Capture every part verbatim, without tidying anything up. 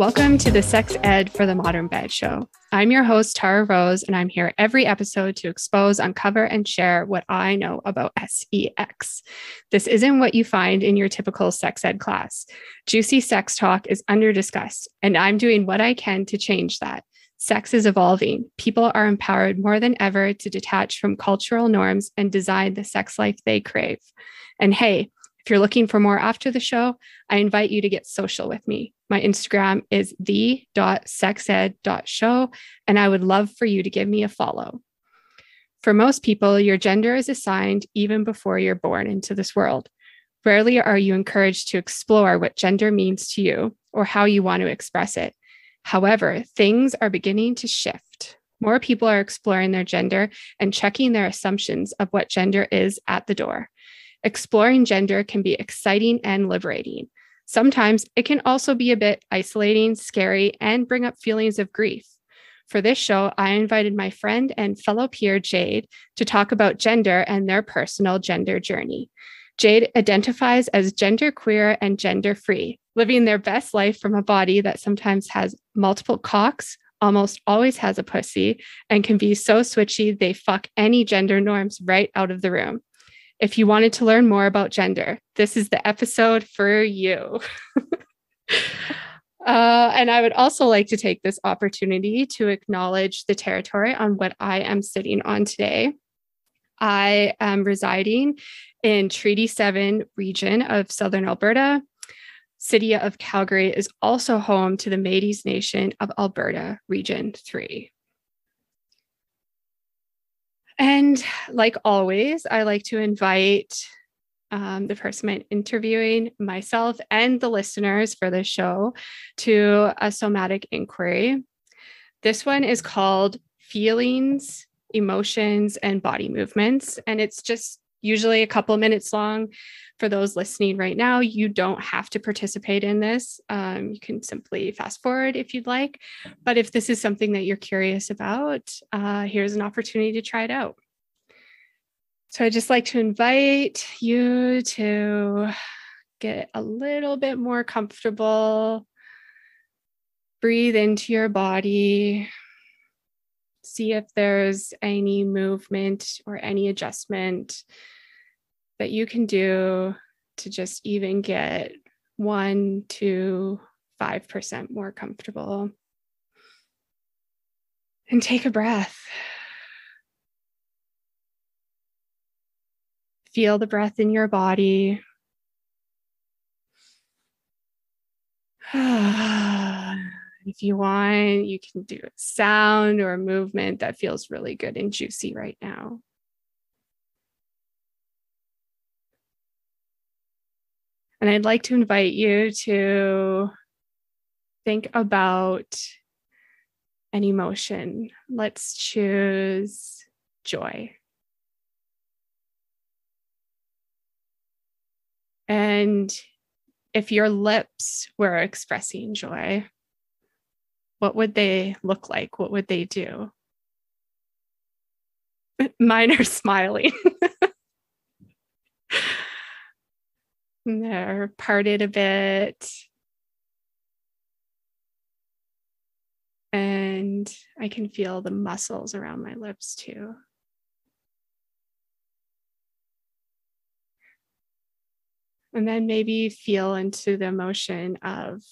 Welcome to the Sex Ed for the Modern Bed show. I'm your host, Tara Rose, and I'm here every episode to expose, uncover, and share what I know about sex. This isn't what you find in your typical sex ed class. Juicy sex talk is under-discussed, and I'm doing what I can to change that. Sex is evolving. People are empowered more than ever to detach from cultural norms and design the sex life they crave. And hey, if you're looking for more after the show, I invite you to get social with me. My Instagram is the dot sex ed dot show, and I would love for you to give me a follow. For most people, your gender is assigned even before you're born into this world. Rarely are you encouraged to explore what gender means to you or how you want to express it. However, things are beginning to shift. More people are exploring their gender and checking their assumptions of what gender is at the door. Exploring gender can be exciting and liberating. Sometimes it can also be a bit isolating, scary, and bring up feelings of grief. For this show, I invited my friend and fellow peer, Jade, to talk about gender and their personal gender journey. Jade identifies as genderqueer and genderfree, living their best life from a body that sometimes has multiple cocks, almost always has a pussy, and can be so switchy they fuck any gender norms right out of the room. If you wanted to learn more about gender, this is the episode for you. uh, and I would also like to take this opportunity to acknowledge the territory on what I am sitting on today. I am residing in Treaty seven region of Southern Alberta. City of Calgary is also home to the Métis Nation of Alberta, Region three. And like always, I like to invite um, the person I'm interviewing, myself, and the listeners for this show to a somatic inquiry. This one is called Feelings, Emotions, and Body Movements. And it's just usually a couple minutes long. For those listening right now, you don't have to participate in this. Um, you can simply fast forward if you'd like. But if this is something that you're curious about, uh, here's an opportunity to try it out. So I'd just like to invite you to get a little bit more comfortable. Breathe into your body. See if there's any movement or any adjustment that you can do to just even get one to five percent more comfortable. And take a breath. Feel the breath in your body. If you want, you can do a sound or a movement that feels really good and juicy right now. And I'd like to invite you to think about an emotion. Let's choose joy. And if your lips were expressing joy, what would they look like? What would they do? Mine are smiling. And they're parted a bit. And I can feel the muscles around my lips too. And then maybe feel into the emotion of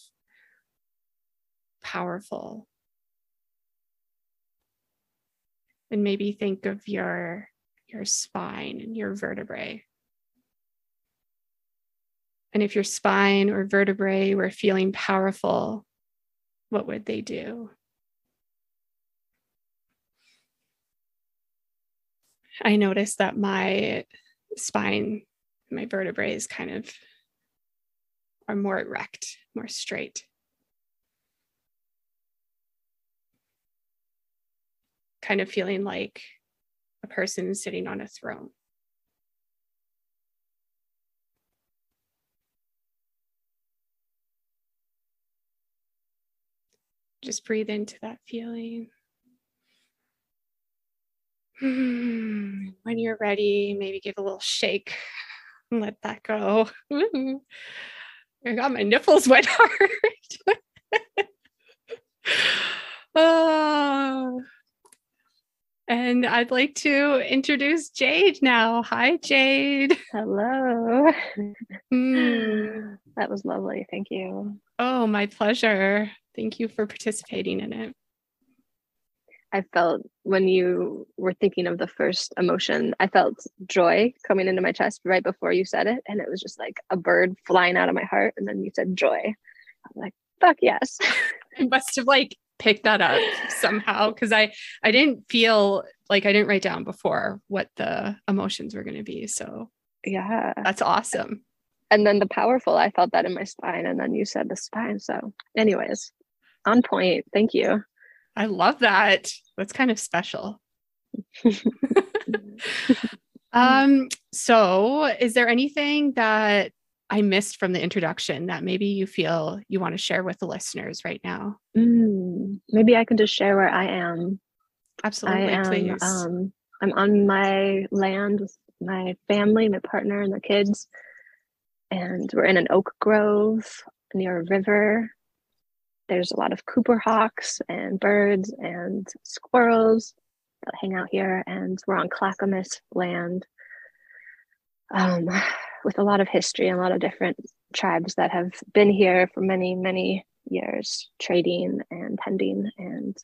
powerful. And maybe think of your, your spine and your vertebrae. And if your spine or vertebrae were feeling powerful, what would they do? I noticed that my spine, my vertebrae is kind of are more erect, more straight. Kind of feeling like a person sitting on a throne. Just breathe into that feeling. When you're ready, maybe give a little shake and let that go. I got my nipples wet hard. And I'd like to introduce Jade now. Hi, Jade. Hello. Mm. That was lovely. Thank you. Oh, my pleasure. Thank you for participating in it. I felt when you were thinking of the first emotion, I felt joy coming into my chest right before you said it. And it was just like a bird flying out of my heart. And then you said joy. I was like, fuck yes. I must have like picked that up somehow, because I, I didn't feel like I didn't write down before what the emotions were going to be. So yeah, that's awesome. And then the powerful, I felt that in my spine. And then you said the spine. So anyways, on point. Thank you. I love that. That's kind of special. um, so is there anything that I missed from the introduction that maybe you feel you want to share with the listeners right now? Mm, maybe I can just share where I am. Absolutely, I am, please. Um, I'm on my land with my family, my partner, and the kids. And we're in an oak grove near a river. There's a lot of Cooper hawks and birds and squirrels that hang out here. And we're on Clackamas land um, with a lot of history and a lot of different tribes that have been here for many, many years, trading and hunting. And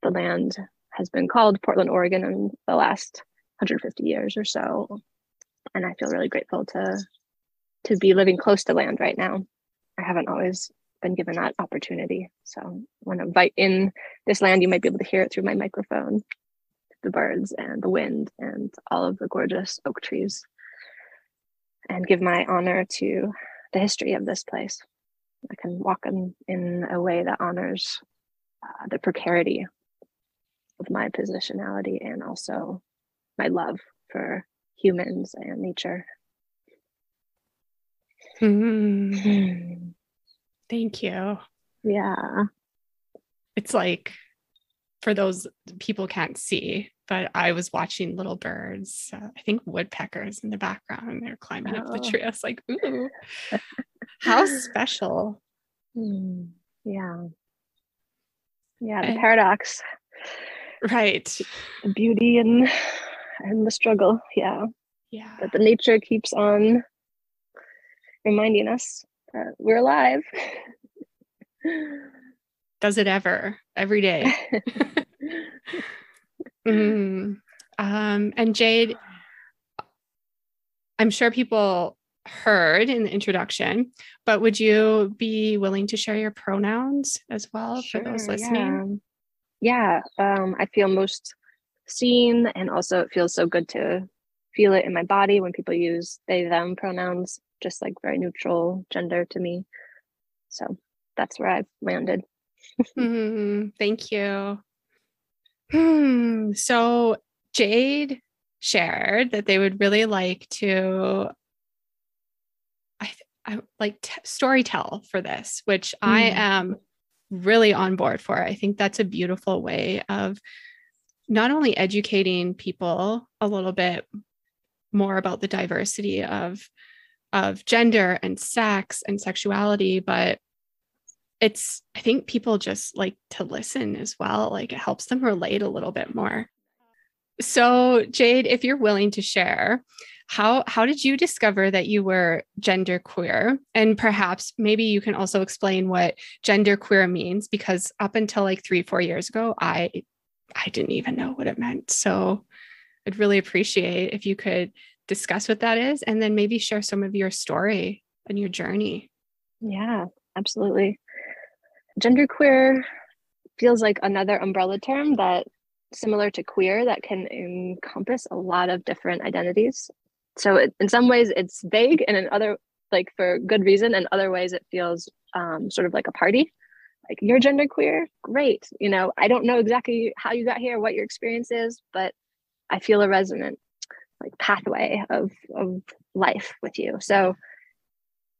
the land has been called Portland, Oregon in the last one hundred fifty years or so. And I feel really grateful to, to be living close to land right now. I haven't always been given that opportunity. So I want to invite in this land. You might be able to hear it through my microphone, the birds and the wind and all of the gorgeous oak trees, and give my honor to the history of this place. I can walk in, in a way that honors uh, the precarity of my positionality and also my love for humans and nature. Mm-hmm. Thank you. Yeah. It's like, for those people can't see, but I was watching little birds, uh, I think woodpeckers in the background, and they're climbing oh. up the tree. I was like, ooh, how special. Mm. Yeah. Yeah. The and, paradox. Right. The beauty and, and the struggle. Yeah. Yeah. But the nature keeps on reminding us Uh, we're alive. Does it ever? Every day. mm. um, and Jade, I'm sure people heard in the introduction, but would you be willing to share your pronouns as well sure, for those listening? Yeah, yeah um, I feel most seen, and also it feels so good to feel it in my body when people use they, them pronouns. Just like very neutral gender to me. So that's where I've landed. mm, thank you. Hmm. So Jade shared that they would really like to, I, I like t- story tell for this, which mm. I am really on board for. I think that's a beautiful way of not only educating people a little bit more about the diversity of of gender and sex and sexuality, but it's, I think people just like to listen as well. Like it helps them relate a little bit more. So Jade, if you're willing to share, how, how did you discover that you were genderqueer? And perhaps maybe you can also explain what genderqueer means, because up until like three, four years ago, I, I didn't even know what it meant. So I'd really appreciate if you could discuss what that is, and then maybe share some of your story and your journey. Yeah, absolutely. Genderqueer feels like another umbrella term that, similar to queer, that can encompass a lot of different identities. So it, in some ways it's vague, and in other, like for good reason, and other ways it feels um, sort of like a party. Like, you're genderqueer? Great. You know, I don't know exactly how you got here, what your experience is, but I feel a resonant like pathway of, of life with you. So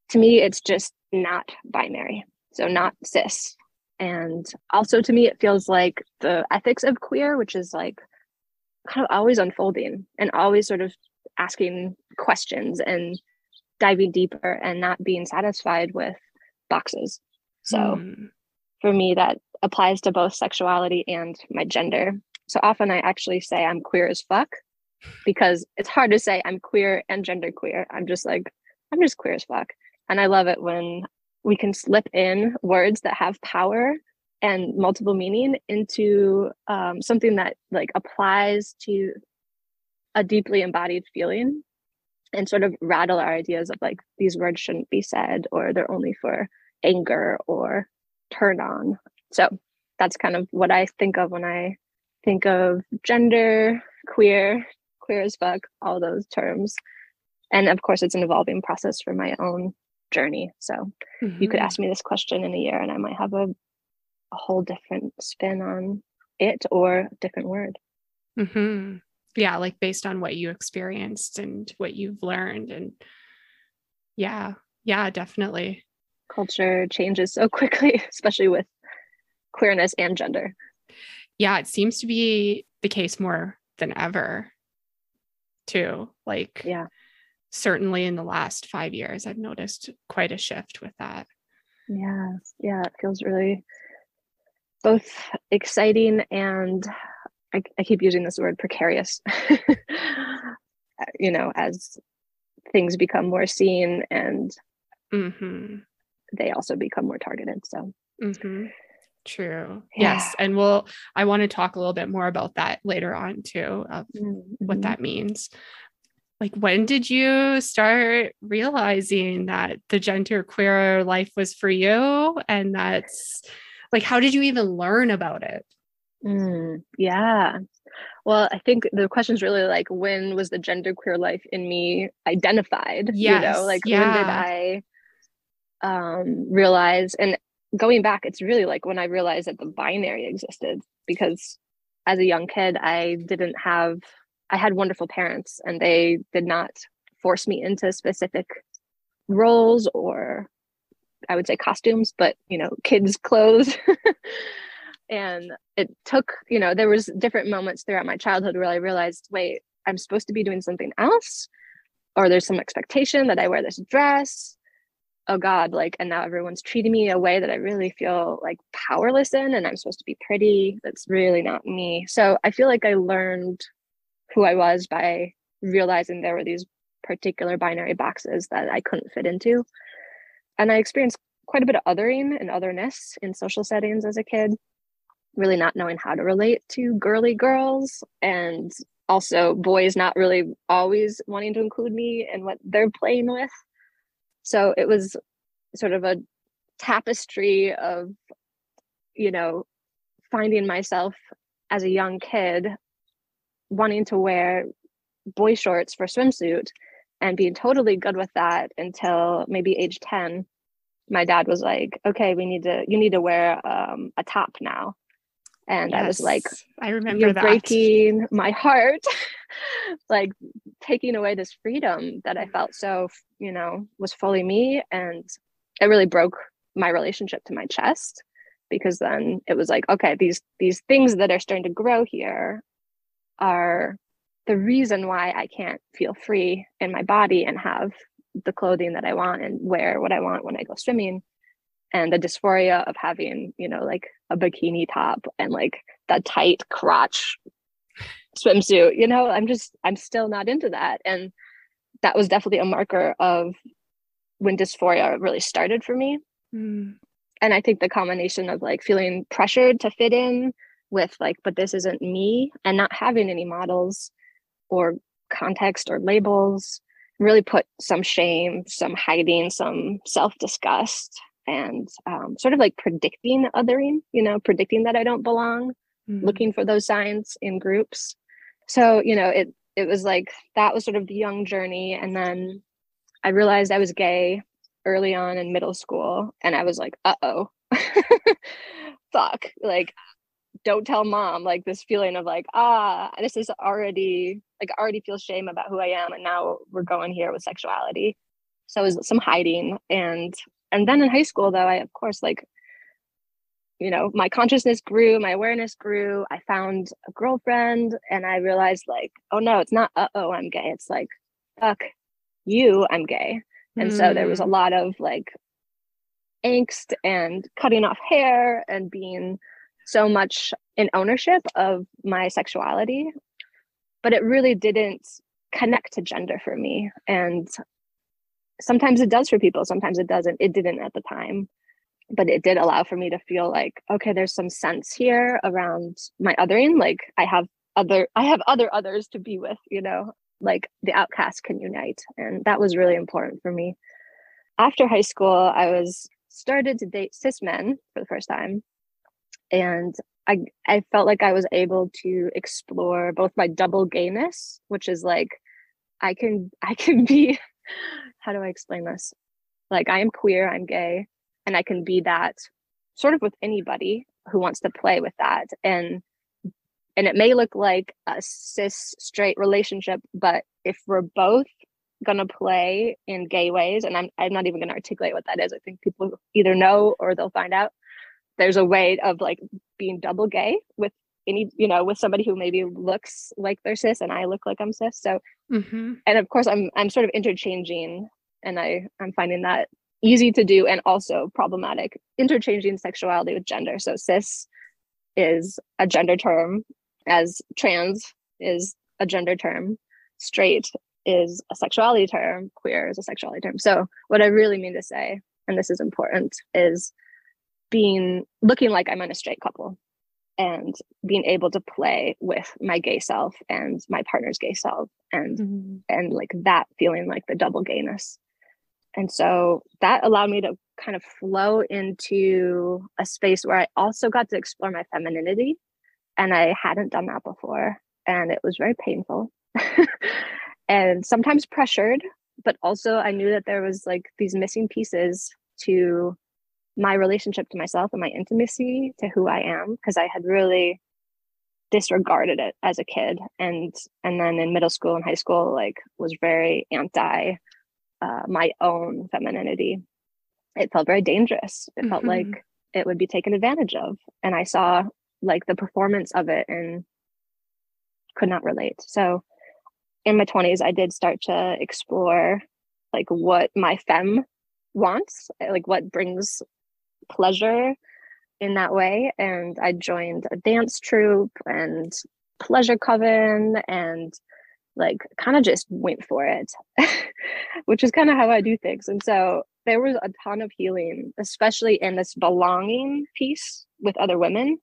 to me, it's just not binary. So not cis. And also to me, it feels like the ethics of queer, which is like kind of always unfolding and always sort of asking questions and diving deeper and not being satisfied with boxes. So mm. for me, that applies to both sexuality and my gender. So often I actually say I'm queer as fuck, because it's hard to say I'm queer and genderqueer. I'm just like, I'm just queer as fuck. And I love it when we can slip in words that have power and multiple meaning into um, something that like applies to a deeply embodied feeling, and sort of rattle our ideas of like, these words shouldn't be said, or they're only for anger or turn on. So that's kind of what I think of when I think of gender, queer, queer as fuck, all those terms. And of course, it's an evolving process for my own journey. So mm-hmm. you could ask me this question in a year and I might have a, a whole different spin on it, or a different word. Mm-hmm. Yeah. Like based on what you experienced and what you've learned. And yeah, yeah, definitely. Culture changes so quickly, especially with queerness and gender. Yeah. It seems to be the case more than ever too. Like, yeah, certainly in the last five years, I've noticed quite a shift with that. Yeah. Yeah. It feels really both exciting and I, I keep using this word precarious, you know, as things become more seen and mm-hmm. they also become more targeted. So mm-hmm. true. Yeah. Yes. And we'll, I want to talk a little bit more about that later on too, of mm-hmm. what that means. Like, when did you start realizing that the genderqueer life was for you? And that's like, how did you even learn about it? Mm, yeah. Well, I think the question's really like, when was the genderqueer life in me identified? Yes, you know, like yeah. when did I um, realize? And going back, it's really like when I realized that the binary existed, because as a young kid, I didn't have, I had wonderful parents and they did not force me into specific roles or I would say costumes, but, you know, kids' clothes. And it took, you know, there was different moments throughout my childhood where I realized, wait, I'm supposed to be doing something else, or there's some expectation that I wear this dress. Oh God, like, and now everyone's treating me a way that I really feel like powerless in, and I'm supposed to be pretty. That's really not me. So I feel like I learned who I was by realizing there were these particular binary boxes that I couldn't fit into. And I experienced quite a bit of othering and otherness in social settings as a kid, really not knowing how to relate to girly girls, and also boys not really always wanting to include me in what they're playing with. So it was sort of a tapestry of, you know, finding myself as a young kid wanting to wear boy shorts for swimsuit and being totally good with that until maybe age ten. My dad was like, okay, we need to, you need to wear um, a top now. And yes, I was like, I remember you're that. breaking my heart, like taking away this freedom that I felt so, you know, was fully me. And it really broke my relationship to my chest, because then it was like, okay, these, these things that are starting to grow here are the reason why I can't feel free in my body and have the clothing that I want and wear what I want when I go swimming. And the dysphoria of having, you know, like a bikini top and like that tight crotch swimsuit, you know, I'm just, I'm still not into that. And that was definitely a marker of when dysphoria really started for me. Mm. And I think the combination of like feeling pressured to fit in with like, but this isn't me, and not having any models or context or labels, really put some shame, some hiding, some self-disgust, and um, sort of like predicting othering, you know, predicting that I don't belong, mm-hmm. looking for those signs in groups. So, you know, it it was like, that was sort of the young journey. And then I realized I was gay early on in middle school, and I was like, uh-oh, fuck, like, don't tell mom, like this feeling of like, ah, this is already like, I already feel shame about who I am. And now we're going here with sexuality. So it was some hiding. And, and then in high school though, I, of course, like, you know, my consciousness grew, my awareness grew. I found a girlfriend and I realized like, oh no, it's not, uh-oh, I'm gay. It's like, fuck you, I'm gay. And mm. so there was a lot of like angst and cutting off hair and being so much in ownership of my sexuality, but it really didn't connect to gender for me. And sometimes it does for people, sometimes it doesn't. It didn't at the time, but it did allow for me to feel like, okay, there's some sense here around my othering. Like I have other, I have other others to be with, you know, like the outcast can unite. And that was really important for me. After high school, I was started to date cis men for the first time. And I, I felt like I was able to explore both my double gayness, which is like, I can, I can be, how do I explain this? Like, I am queer, I'm gay, and I can be that sort of with anybody who wants to play with that. And, and it may look like a cis straight relationship, but if we're both gonna play in gay ways, and I'm, I'm not even gonna articulate what that is. I think people either know or they'll find out. There's a way of like being double gay with any, you know, with somebody who maybe looks like they're cis and I look like I'm cis. So, mm-hmm. And of course I'm, I'm sort of interchanging, and I, I'm finding that easy to do and also problematic, interchanging sexuality with gender. So cis is a gender term, as trans is a gender term, straight is a sexuality term, queer is a sexuality term. So what I really mean to say, and this is important, is being looking like I'm in a straight couple and being able to play with my gay self and my partner's gay self, and mm-hmm. and like that feeling like the double gayness. And so that allowed me to kind of flow into a space where I also got to explore my femininity, and I hadn't done that before, and it was very painful and sometimes pressured, but also I knew that there was like these missing pieces to my relationship to myself and my intimacy to who I am, because I had really disregarded it as a kid. And and then in middle school and high school, like was very anti uh, my own femininity. It felt very dangerous. It mm-hmm. felt like it would be taken advantage of. And I saw like the performance of it and could not relate. So in my twenties, I did start to explore like what my femme wants, like what brings pleasure in that way. And I joined a dance troupe and pleasure coven, and like kind of just went for it, which is kind of how I do things. And so there was a ton of healing, especially in this belonging piece with other women.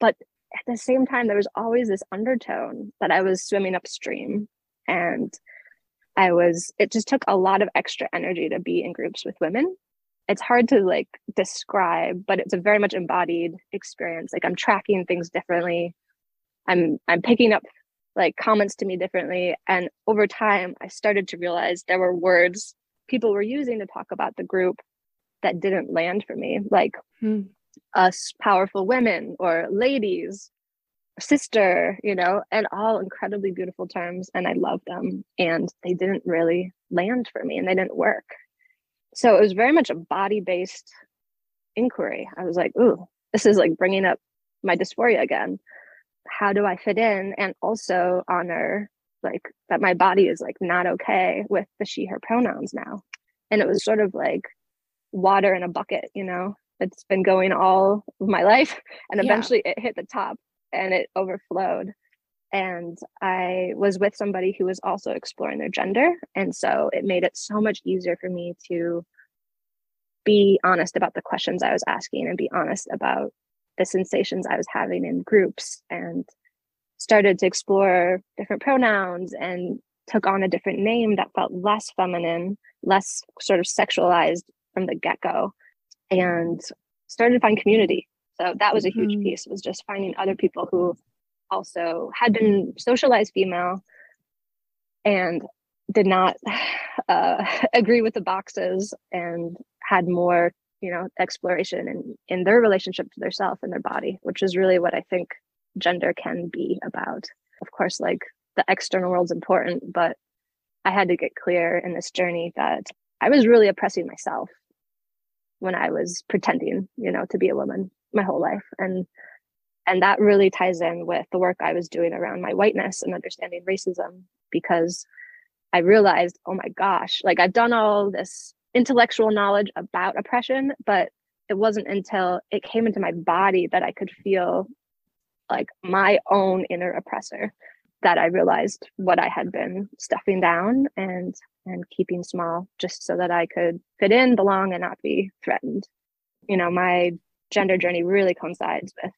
But at the same time, there was always this undertone that I was swimming upstream, and I was, it just took a lot of extra energy to be in groups with women. It's hard to like describe, but it's a very much embodied experience. Like I'm tracking things differently. I'm I'm picking up like comments to me differently. And over time, I started to realize there were words people were using to talk about the group that didn't land for me, like hmm. us powerful women or ladies, sister, you know, and all incredibly beautiful terms. And I love them. And they didn't really land for me, and they didn't work. So it was very much a body-based inquiry. I was like, ooh, this is like bringing up my dysphoria again. How do I fit in? And also honor like that my body is like not okay with the she, her pronouns now. And it was sort of like water in a bucket, you know, it's been going all of my life. And eventually yeah. it hit the top and it overflowed. And I was with somebody who was also exploring their gender. And so it made it so much easier for me to be honest about the questions I was asking and be honest about the sensations I was having in groups, and started to explore different pronouns and took on a different name that felt less feminine, less sort of sexualized from the get-go, and started to find community. So that was a huge mm-hmm. piece, was just finding other people who also had been socialized female and did not uh, agree with the boxes, and had more, you know, exploration in, in their relationship to their self and their body, which is really what I think gender can be about. Of course, like the external world's important, but I had to get clear in this journey that I was really oppressing myself when I was pretending, you know, to be a woman my whole life. And And that really ties in with the work I was doing around my whiteness and understanding racism, because I realized, oh my gosh, like I've done all this intellectual knowledge about oppression, but it wasn't until it came into my body that I could feel like my own inner oppressor that I realized what I had been stuffing down and and keeping small just so that I could fit in, belong, and not be threatened. You know, my gender journey really coincides with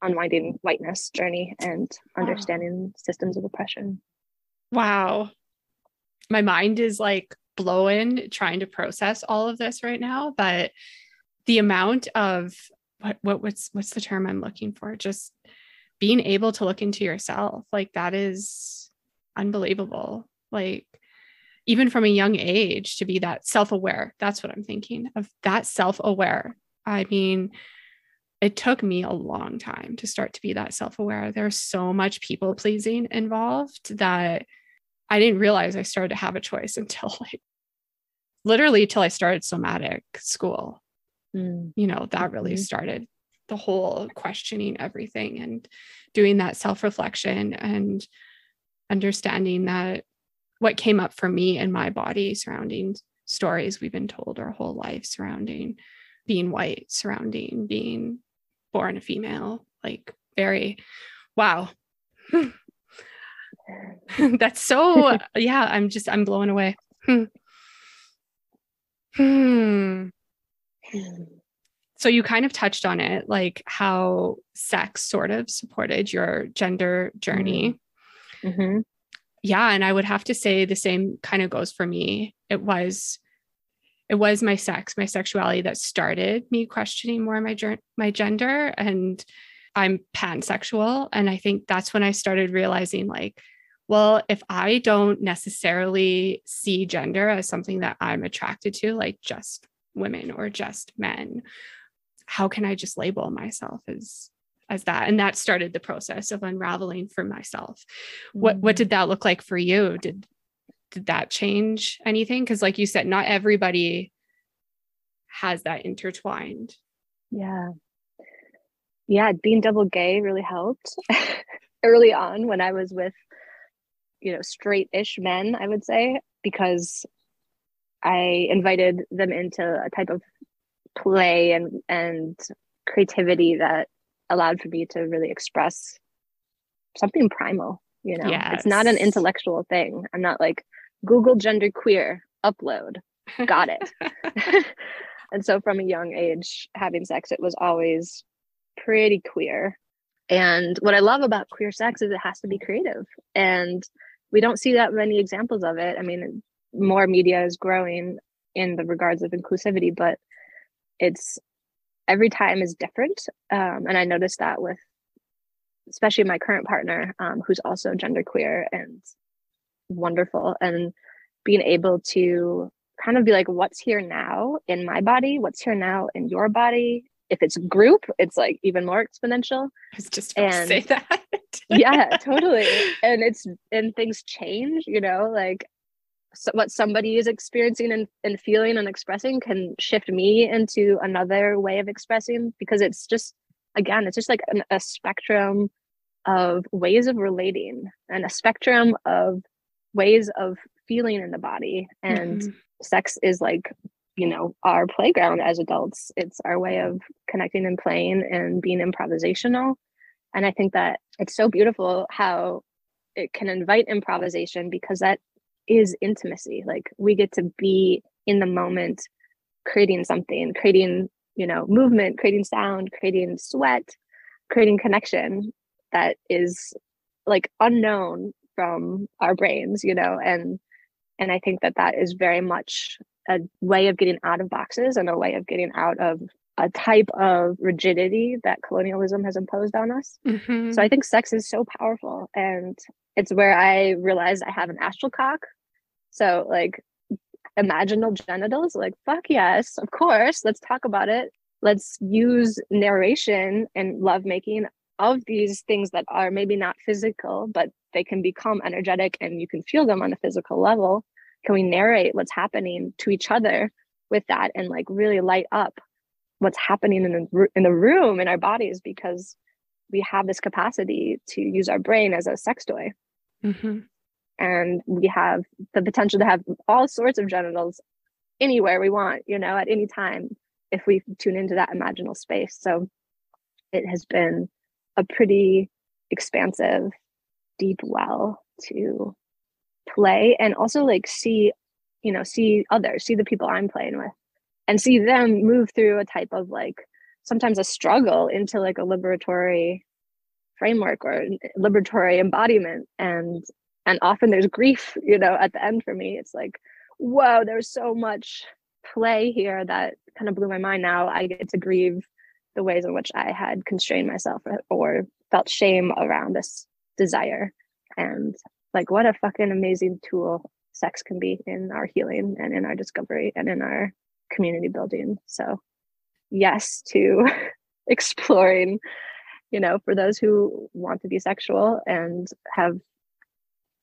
unwinding whiteness journey and understanding wow. systems of oppression. Wow. My mind is like blown trying to process all of this right now, but the amount of what, what what's, what's the term I'm looking for? Just being able to look into yourself. Like that is unbelievable. Like even from a young age to be that self-aware, that's what I'm thinking of, that self-aware. I mean, it took me a long time to start to be that self-aware. There's so much people pleasing involved that I didn't realize I started to have a choice until like literally till I started somatic school. Mm. You know, that really started the whole questioning everything and doing that self-reflection and understanding that what came up for me and my body surrounding stories we've been told our whole life surrounding being white, surrounding being born a female, like very, wow. That's so, yeah, I'm just, I'm blown away. Hmm. Hmm. So you kind of touched on it, like how sex sort of supported your gender journey. Mm-hmm. Yeah. And I would have to say the same kind of goes for me. It was, it was my sex, my sexuality that started me questioning more my, my gender, and I'm pansexual. And I think that's when I started realizing like, well, if I don't necessarily see gender as something that I'm attracted to, like just women or just men, how can I just label myself as, as that? And that started the process of unraveling for myself. Mm-hmm. What, what did that look like for you? Did, did that change anything? Cause like you said, not everybody has that intertwined. Yeah. Yeah. Being double gay really helped early on when I was with, you know, straight-ish men, I would say, because I invited them into a type of play and, and creativity that allowed for me to really express something primal, you know, yes. It's not an intellectual thing. I'm not like Google gender queer upload, got it. And so from a young age, having sex, it was always pretty queer. And what I love about queer sex is it has to be creative. And we don't see that many examples of it. I mean, more media is growing in the regards of inclusivity, but it's every time is different. Um, and I noticed that with especially my current partner, um, who's also genderqueer and wonderful, and being able to kind of be like, what's here now in my body? What's here now in your body? If it's group, it's like even more exponential. I was just about and, to say that. Yeah, totally. And it's, and things change, you know, like so what somebody is experiencing and, and feeling and expressing can shift me into another way of expressing, because it's just, again, it's just like an, a spectrum of ways of relating and a spectrum of ways of feeling in the body. And mm-hmm. sex is like, you know, our playground as adults. It's our way of connecting and playing and being improvisational. And I think that it's so beautiful how it can invite improvisation, because that is intimacy. Like we get to be in the moment, creating something, creating, you know, movement, creating sound, creating sweat, creating connection that is like unknown from our brains, you know, and, and I think that that is very much a way of getting out of boxes and a way of getting out of a type of rigidity that colonialism has imposed on us. Mm-hmm. So I think sex is so powerful, and it's where I realized I have an astral cock. So like imaginal genitals, like, fuck yes, of course, let's talk about it. Let's use narration and lovemaking of these things that are maybe not physical, but they can become energetic and you can feel them on a physical level. Can we narrate what's happening to each other with that and like really light up what's happening in the, in the room, in our bodies, because we have this capacity to use our brain as a sex toy. Mm-hmm. And we have the potential to have all sorts of genitals anywhere we want, you know, at any time. if we tune into that imaginal space. So it has been a pretty expansive, deep well to play, and also like see, you know, see others, see the people I'm playing with, and see them move through a type of like sometimes a struggle into like a liberatory framework or liberatory embodiment. And and often there's grief, you know, at the end for me. It's like, whoa, there's so much play here that kind of blew my mind. Now I get to grieve the ways in which I had constrained myself or, or felt shame around this desire. And like, what a fucking amazing tool sex can be in our healing and in our discovery and in our community building. So yes to exploring, you know, for those who want to be sexual and have,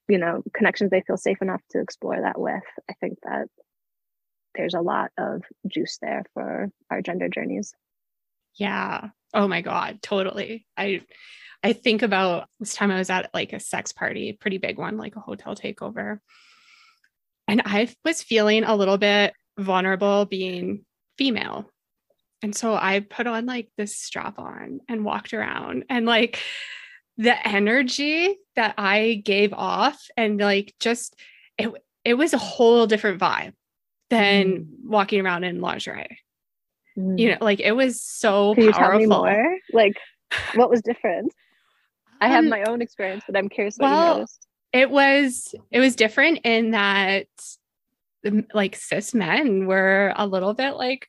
you know, connections they feel safe enough to explore that with. I think that there's a lot of juice there for our gender journeys. Yeah. Oh my God, totally. I, I think about this time I was at like a sex party, pretty big one, like a hotel takeover. And I was feeling a little bit vulnerable being female. And so I put on like this strap on and walked around, and like the energy that I gave off, and like, just, it, it was a whole different vibe than mm. walking around in lingerie. Mm. You know, like it was so Can powerful. You tell me more? Like what was different? I have um, my own experience, but I'm curious what well, you noticed. It was, it was different in that like cis men were a little bit like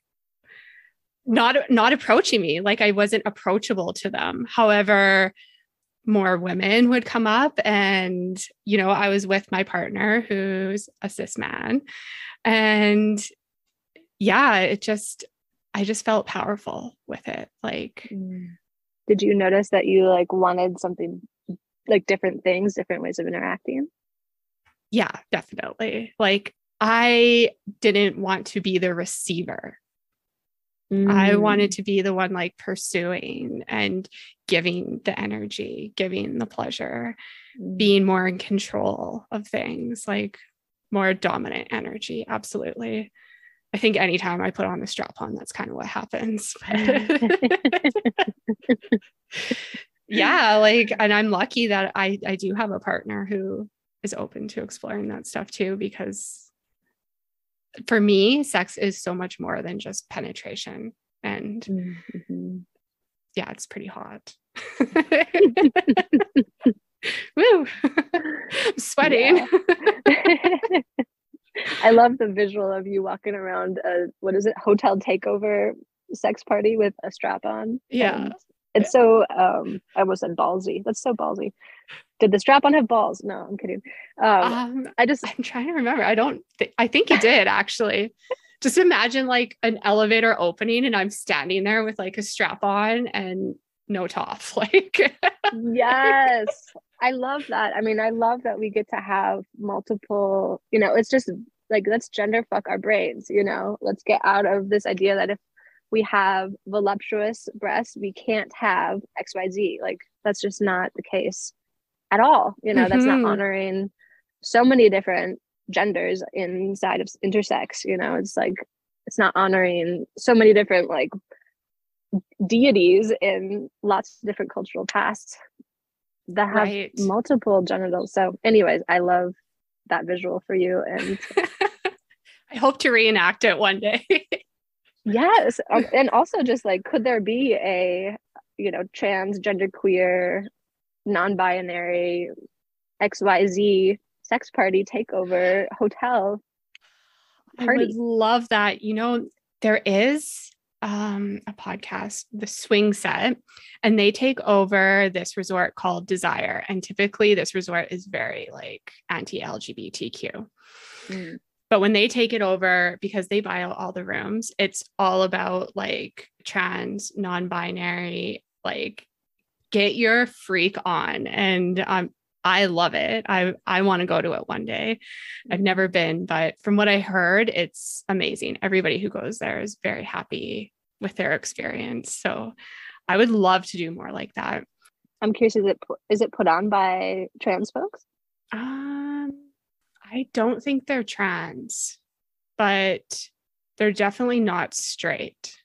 not, not approaching me. Like I wasn't approachable to them. However, more women would come up, and, you know, I was with my partner who's a cis man, and yeah, it just, I just felt powerful with it. Like, did you notice that you like wanted something like different things, different ways of interacting? Yeah, definitely. Like I didn't want to be the receiver. Mm. I wanted to be the one like pursuing and giving the energy, giving the pleasure, mm. being more in control of things, like more dominant energy. Absolutely. I think anytime I put on the strap on, that's kind of what happens. Yeah. Like, and I'm lucky that I, I do have a partner who is open to exploring that stuff too, because for me, sex is so much more than just penetration, and mm-hmm. yeah, it's pretty hot. Woo! I'm sweating. Yeah. I love the visual of you walking around a, what is it? Hotel takeover sex party with a strap on. Yeah. And it's so, um, I almost said ballsy. That's so ballsy. Did the strap on have balls? No, I'm kidding. Um, um, I just, I'm trying to remember. I don't, th- I think it did actually. Just imagine like an elevator opening and I'm standing there with like a strap on and no top. Like, yes. I love that. I mean, I love that we get to have multiple, you know, it's just like, let's gender fuck our brains, you know, let's get out of this idea that if we have voluptuous breasts, we can't have X Y Z. Like, that's just not the case at all. You know, mm-hmm. that's not honoring so many different genders inside of intersex, you know, it's like, it's not honoring so many different like deities in lots of different cultural pasts that have right. multiple genitals. So anyways, I love that visual for you. And I hope to reenact it one day. Yes. And also just like, could there be a, you know, transgender, queer, non-binary X Y Z sex party takeover hotel party? I would love that. You know, there is Um, a podcast, The Swing Set, and they take over this resort called Desire. And typically this resort is very like anti-L G B T Q. Mm. But when they take it over, because they buy out all the rooms, it's all about like trans, non-binary, like get your freak on. And um, I love it. I, I want to go to it one day. I've never been, but from what I heard, it's amazing. Everybody who goes there is very happy with their experience. So I would love to do more like that. I'm curious, is it, is it put on by trans folks? Um, I don't think they're trans, but they're definitely not straight.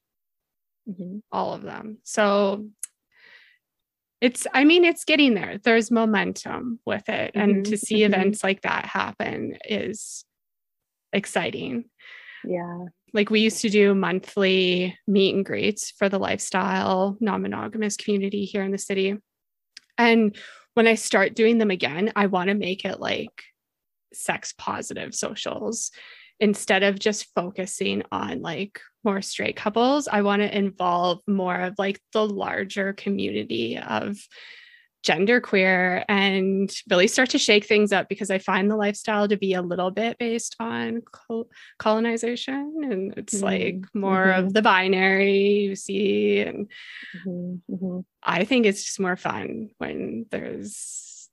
mm-hmm. all of them. So it's, I mean, it's getting there. There's momentum with it. Mm-hmm. And to see mm-hmm. events like that happen is exciting. Yeah. Like we used to do monthly meet and greets for the lifestyle, non-monogamous community here in the city. And when I start doing them again, I want to make it like sex positive socials. Instead of just focusing on like more straight couples, I want to involve more of like the larger community of genderqueer and really start to shake things up, because I find the lifestyle to be a little bit based on co- colonization, and it's mm-hmm. like more mm-hmm. of the binary you see. And mm-hmm. Mm-hmm. I think it's just more fun when there's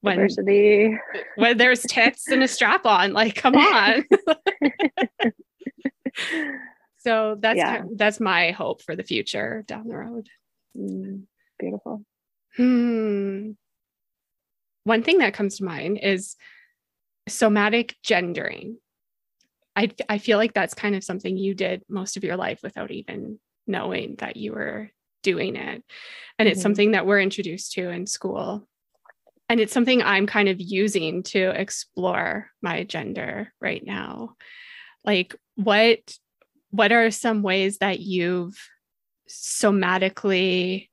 When, diversity. When there's tits and a strap on, like, come on. So that's, yeah. kind of, that's my hope for the future down the road. Mm, beautiful. Hmm. One thing that comes to mind is somatic gendering. I, I feel like that's kind of something you did most of your life without even knowing that you were doing it. And mm-hmm. it's something that we're introduced to in school. And it's something I'm kind of using to explore my gender right now. Like what, what are some ways that you've somatically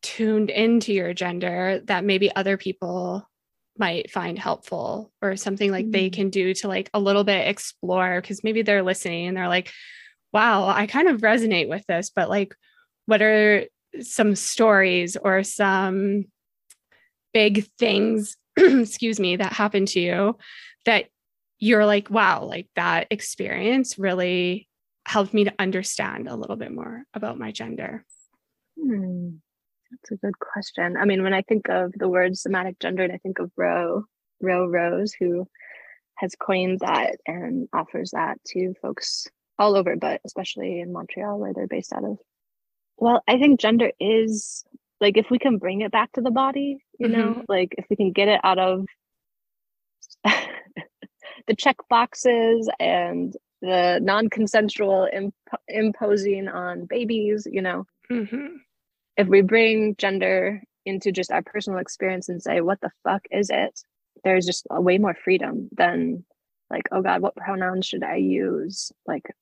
tuned into your gender that maybe other people might find helpful, or something like mm-hmm. they can do to like a little bit explore? Because maybe they're listening and they're like, wow, I kind of resonate with this, but like, what are some stories or some big things, excuse me, that happened to you that you're like, wow, like that experience really helped me to understand a little bit more about my gender? Hmm. That's a good question. I mean, when I think of the word somatic gender, I think of Ro, Ro Rose, who has coined that and offers that to folks all over, but especially in Montreal where they're based out of. Well, I think gender is like, if we can bring it back to the body, you know, mm-hmm. like if we can get it out of the check boxes and the non-consensual imp- imposing on babies, you know, mm-hmm. if we bring gender into just our personal experience and say, what the fuck is it? There's just a way more freedom than like, oh God, what pronouns should I use? Like,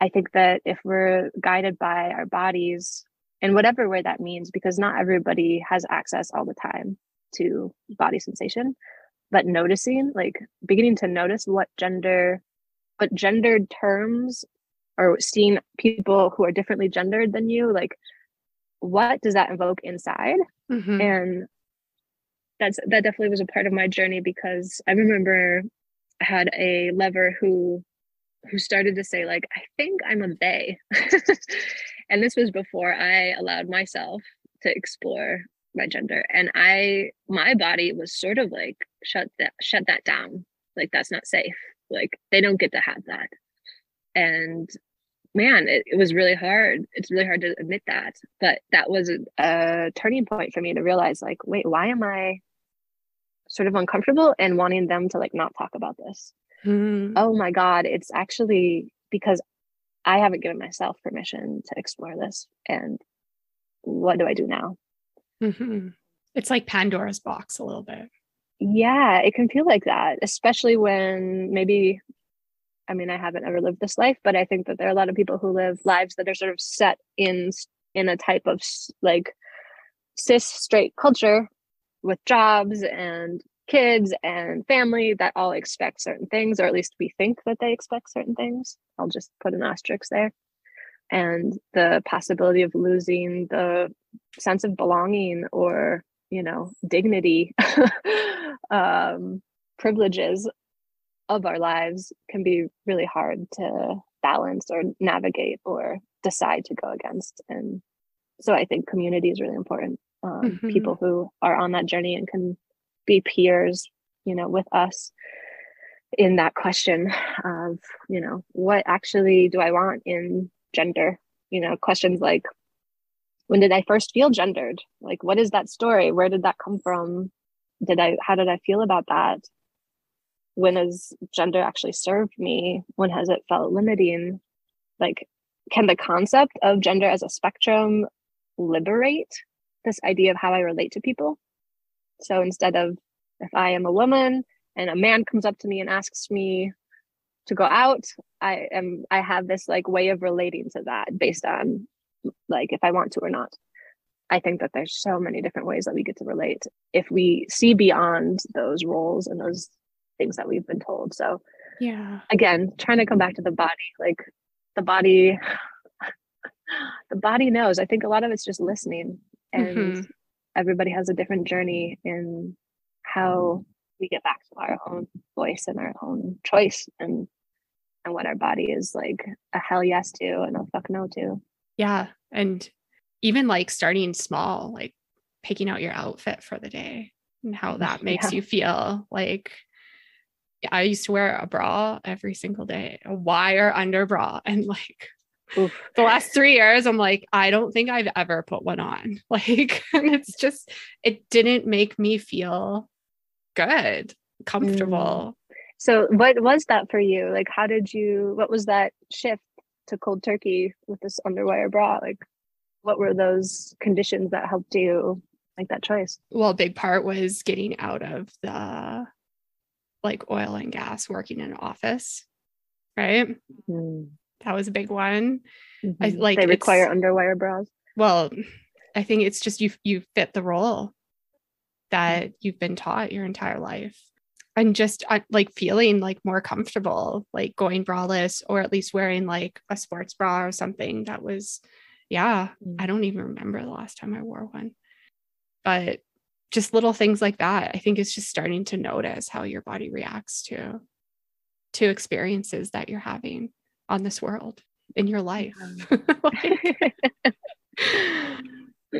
I think that if we're guided by our bodies, in whatever way that means, because not everybody has access all the time to body sensation, but noticing, like beginning to notice what gender, what gendered terms, or seeing people who are differently gendered than you, like what does that invoke inside? Mm-hmm. And that's, that definitely was a part of my journey, because I remember I had a lover who who started to say like, I think I'm a they. And this was before I allowed myself to explore my gender. And I, my body was sort of like, shut that, shut that down. Like, that's not safe. Like, they don't get to have that. And man, it, it was really hard. It's really hard to admit that. But that was a, a turning point for me to realize like, wait, why am I sort of uncomfortable and wanting them to like not talk about this? Mm-hmm. Oh my God, it's actually because I haven't given myself permission to explore this. And what do I do now? Mm-hmm. It's like Pandora's box a little bit. Yeah, it can feel like that, especially when maybe, I mean, I haven't ever lived this life, but I think that there are a lot of people who live lives that are sort of set in, in a type of like cis straight culture with jobs and kids and family that all expect certain things, or at least we think that they expect certain things. I'll just put an asterisk there. And the possibility of losing the sense of belonging or, you know, dignity, um, privileges of our lives can be really hard to balance or navigate or decide to go against. And so I think community is really important. Um, mm-hmm. People who are on that journey and can be peers, you know, with us in that question of, you know, what actually do I want in gender? You know, questions like, when did I first feel gendered? Like, what is that story? Where did that come from? Did I, how did I feel about that? When has gender actually served me? When has it felt limiting? Like, can the concept of gender as a spectrum liberate this idea of how I relate to people? So instead of, if I am a woman and a man comes up to me and asks me to go out, I am I have this like way of relating to that based on like if I want to or not. I think that there's so many different ways that we get to relate if we see beyond those roles and those things that we've been told. So yeah, again, trying to come back to the body, like the body, the body knows. I think a lot of it's just listening, and mm-hmm. everybody has a different journey in how we get back to our own voice and our own choice, and and what our body is like a hell yes to and a fuck no to. Yeah. And even like starting small, like picking out your outfit for the day and how that makes yeah. you feel. Like I used to wear a bra every single day, a wire under bra. And like Oof. the last three years, I'm like, I don't think I've ever put one on. Like, and it's just, it didn't make me feel good, comfortable. So what was that for you? Like, how did you, what was that shift to cold turkey with this underwire bra? Like, what were those conditions that helped you make that choice? Well, a big part was getting out of the like oil and gas, working in an office, right? Mm-hmm. That was a big one. Mm-hmm. I, like they require underwire bras. Well, I think it's just you you fit the role that mm-hmm. you've been taught your entire life. And just uh, like feeling like more comfortable, like going braless, or at least wearing like a sports bra or something that was Yeah, I don't even remember the last time I wore one, but just little things like that. I think it's just starting to notice how your body reacts to, to experiences that you're having on this world in your life. like,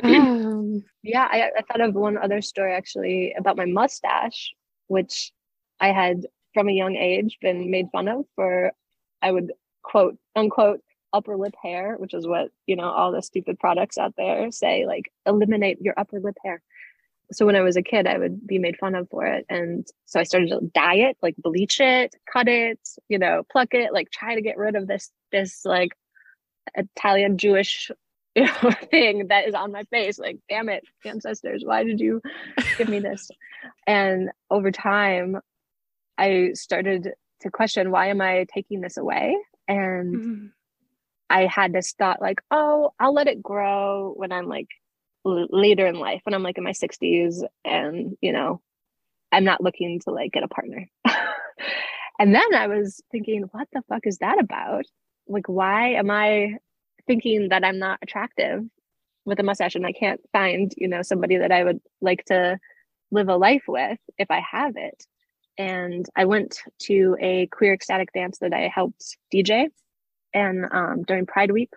um, yeah, I, I thought of one other story actually about my mustache, which I had from a young age been made fun of for, I would quote unquote, upper lip hair, which is what, you know, all the stupid products out there say, like, eliminate your upper lip hair. So when I was a kid, I would be made fun of for it. And so I started to dye it, like bleach it, cut it, you know, pluck it, like try to get rid of this, this like Italian Jewish, you know, thing that is on my face. Like, damn it, ancestors, why did you give me this? And over time, I started to question, why am I taking this away? And mm-hmm. I had this thought like, oh, I'll let it grow when I'm like l- later in life, when I'm like in my sixties and, you know, I'm not looking to like get a partner. And then I was thinking, what the fuck is that about? Like, why am I thinking that I'm not attractive with a mustache and I can't find, you know, somebody that I would like to live a life with if I have it? And I went to a queer ecstatic dance that I helped D J. And um, during Pride Week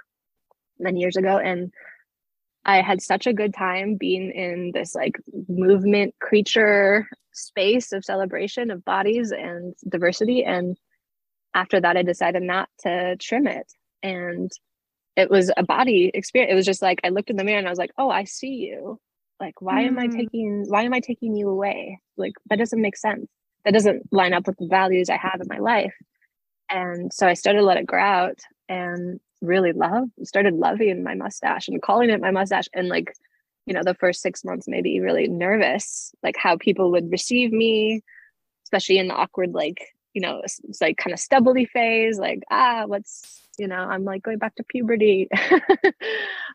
many years ago, and I had such a good time being in this like movement creature space of celebration of bodies and diversity. And after that, I decided not to trim it. And it was a body experience. It was just like, I looked in the mirror and I was like, oh, I see you. Like, why mm-hmm. am I taking, why am I taking you away? Like, that doesn't make sense. That doesn't line up with the values I have in my life. And so I started to let it grow out and really love, started loving my mustache and calling it my mustache. And like, you know, the first six months, maybe really nervous, like how people would receive me, especially in the awkward, like, you know, it's, it's like kind of stubbly phase, like, ah, what's, you know, I'm like going back to puberty.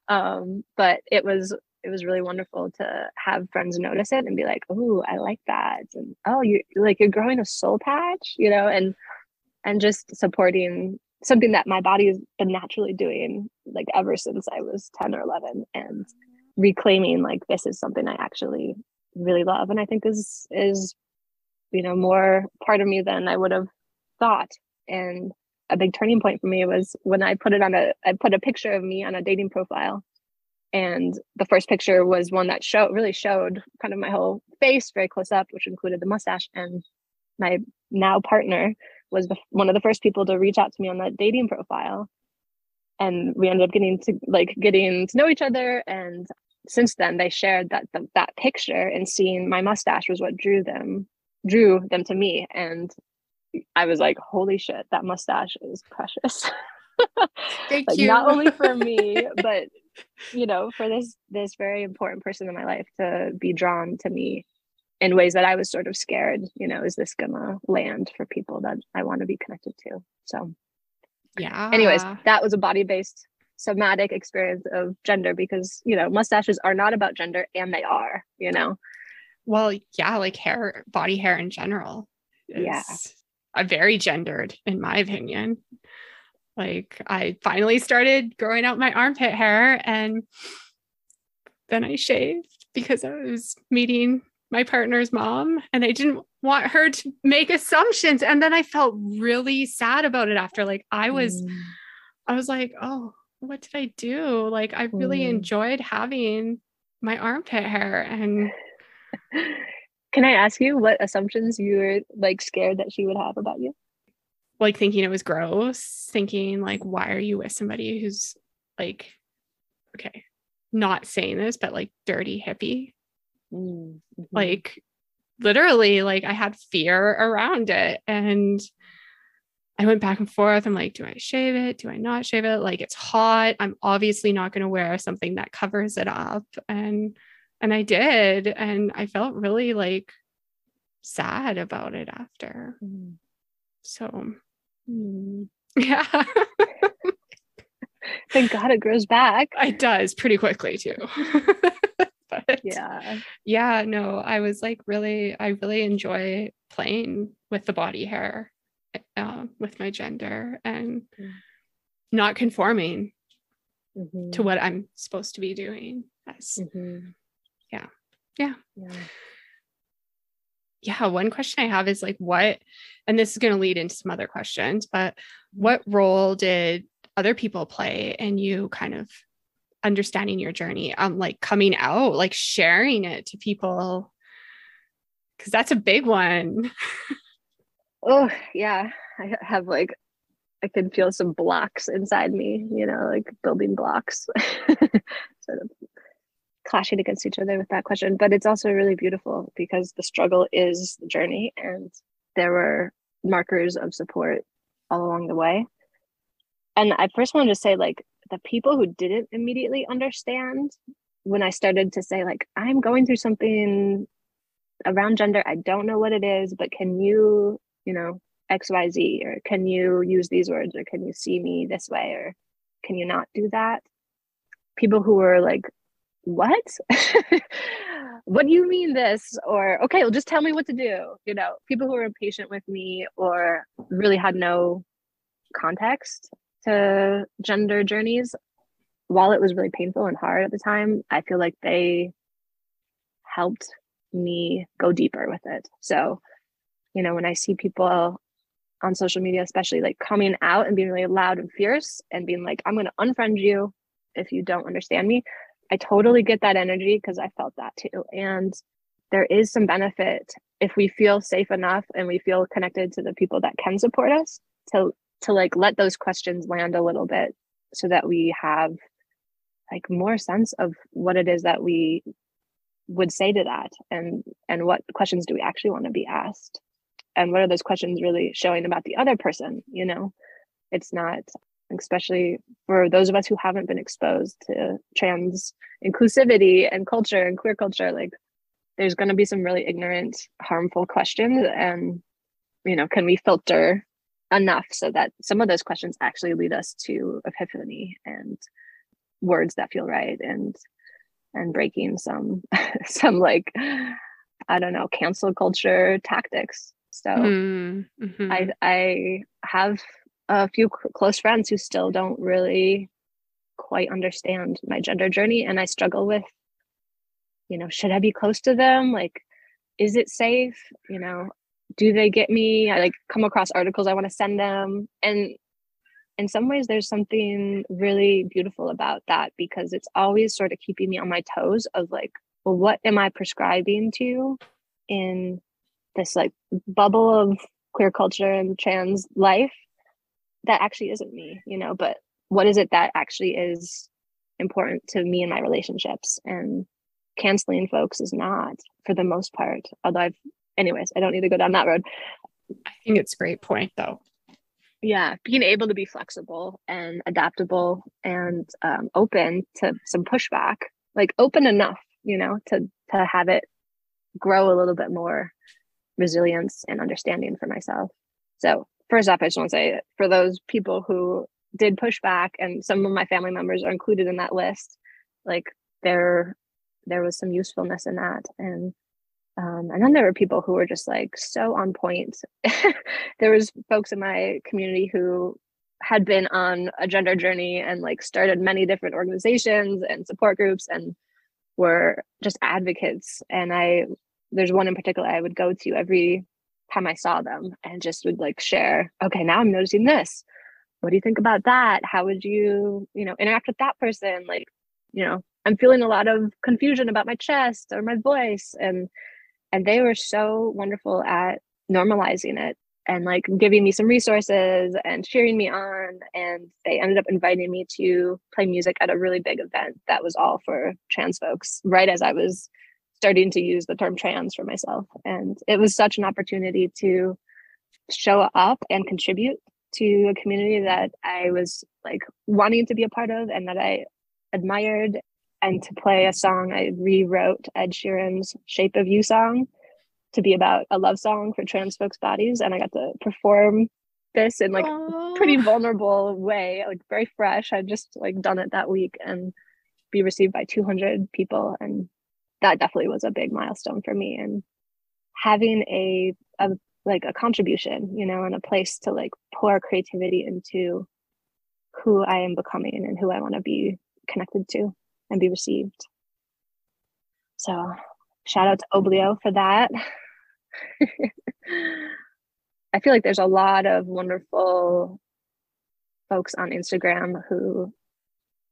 um, but it was, it was really wonderful to have friends notice it and be like, oh, I like that. And oh, you like, you're growing a soul patch, you know, and And just supporting something that my body has been naturally doing, like ever since I was ten or eleven, and reclaiming like this is something I actually really love, and I think is is you know more part of me than I would have thought. And a big turning point for me was when I put it on a I put a picture of me on a dating profile, and the first picture was one that showed really showed kind of my whole face very close up, which included the mustache. And my now partner was one of the first people to reach out to me on that dating profile. And we ended up getting to like getting to know each other. And since then they shared that the, that picture and seeing my mustache was what drew them, drew them to me. And I was like, holy shit, that mustache is precious. Thank like you. Not only for me, but you know, for this this very important person in my life to be drawn to me in ways that I was sort of scared, you know, is this gonna land for people that I want to be connected to? So yeah. Anyways, that was a body-based somatic experience of gender, because, you know, mustaches are not about gender, and they are, you know. Well, yeah, like hair, body hair in general. Yeah. I'm very gendered, in my opinion. Like, I finally started growing out my armpit hair, and then I shaved because I was meeting my partner's mom, and I didn't want her to make assumptions. And then I felt really sad about it after. Like, I was, mm. I was like, oh, what did I do? Like, I really mm. enjoyed having my armpit hair. And can I ask you what assumptions you were like scared that she would have about you? Like, thinking it was gross, thinking like, why are you with somebody who's like, okay, not saying this, but like dirty hippie. Mm-hmm. Like, literally, like, I had fear around it, and I went back and forth. I'm like, do I shave it? Do I not shave it? Like, it's hot. I'm obviously not going to wear something that covers it up. And, and I did. And I felt really like sad about it after. Mm. So mm. yeah. Thank God it grows back. It does pretty quickly too. But yeah. Yeah. No, I was like, really, I really enjoy playing with the body hair, uh, with my gender, and mm. not conforming mm-hmm. to what I'm supposed to be doing. As, mm-hmm. yeah. Yeah. Yeah. Yeah. One question I have is like, what, and this is going to lead into some other questions, but what role did other people play in you kind of understanding your journey, um, like coming out, like sharing it to people? Cause that's a big one. Oh yeah. I have like, I can feel some blocks inside me, you know, like building blocks sort of clashing against each other with that question. But it's also really beautiful because the struggle is the journey, and there were markers of support all along the way. And I first want to say, like, the people who didn't immediately understand when I started to say, like, I'm going through something around gender, I don't know what it is, but can you, you know, X Y Z, or can you use these words, or can you see me this way, or can you not do that? People who were like, what? What do you mean this? Or, okay, well, just tell me what to do. You know, people who were impatient with me or really had no context to gender journeys, while it was really painful and hard at the time, I feel like they helped me go deeper with it. So, you know, when I see people on social media, especially like coming out and being really loud and fierce and being like, I'm going to unfriend you if you don't understand me, I totally get that energy, because I felt that too. And there is some benefit if we feel safe enough and we feel connected to the people that can support us to to like let those questions land a little bit, so that we have like more sense of what it is that we would say to that, and and what questions do we actually want to be asked, and what are those questions really showing about the other person. You know, it's not, especially for those of us who haven't been exposed to trans inclusivity and culture and queer culture, like there's going to be some really ignorant, harmful questions. And, you know, can we filter enough so that some of those questions actually lead us to epiphany and words that feel right, and and breaking some some like, I don't know, cancel culture tactics. So mm-hmm. I I have a few c- close friends who still don't really quite understand my gender journey, and I struggle with, you know, should I be close to them? Like, is it safe? You know, do they get me? I like come across articles I want to send them. And in some ways there's something really beautiful about that, because it's always sort of keeping me on my toes of like, well, what am I prescribing to in this like bubble of queer culture and trans life that actually isn't me, you know, but what is it that actually is important to me in my relationships? And canceling folks is not, for the most part, although I've, anyways, I don't need to go down that road. I think it's a great point though. yeah, being able to be flexible and adaptable and um, open to some pushback, like open enough, you know, to to have it grow a little bit more resilience and understanding for myself. So first off, I just want to say for those people who did push back, and some of my family members are included in that list, like there, there was some usefulness in that. And Um, and then there were people who were just like so on point. There was folks in my community who had been on a gender journey and like started many different organizations and support groups and were just advocates. And I, there's one in particular I would go to every time I saw them and just would like share, okay, now I'm noticing this. What do you think about that? How would you, you know, interact with that person? Like, you know, I'm feeling a lot of confusion about my chest or my voice. And And they were so wonderful at normalizing it and like giving me some resources and cheering me on. And they ended up inviting me to play music at a really big event that was all for trans folks, right as I was starting to use the term trans for myself. And it was such an opportunity to show up and contribute to a community that I was like wanting to be a part of and that I admired. And to play a song, I rewrote Ed Sheeran's Shape of You song to be about a love song for trans folks' bodies. And I got to perform this in like Aww. A pretty vulnerable way, like very fresh. I'd just like done it that week and be received by two hundred people. And that definitely was a big milestone for me. And having a, a like a contribution, you know, and a place to like pour creativity into who I am becoming and who I want to be connected to and be received. So shout out to Oblio for that. I feel like there's a lot of wonderful folks on Instagram who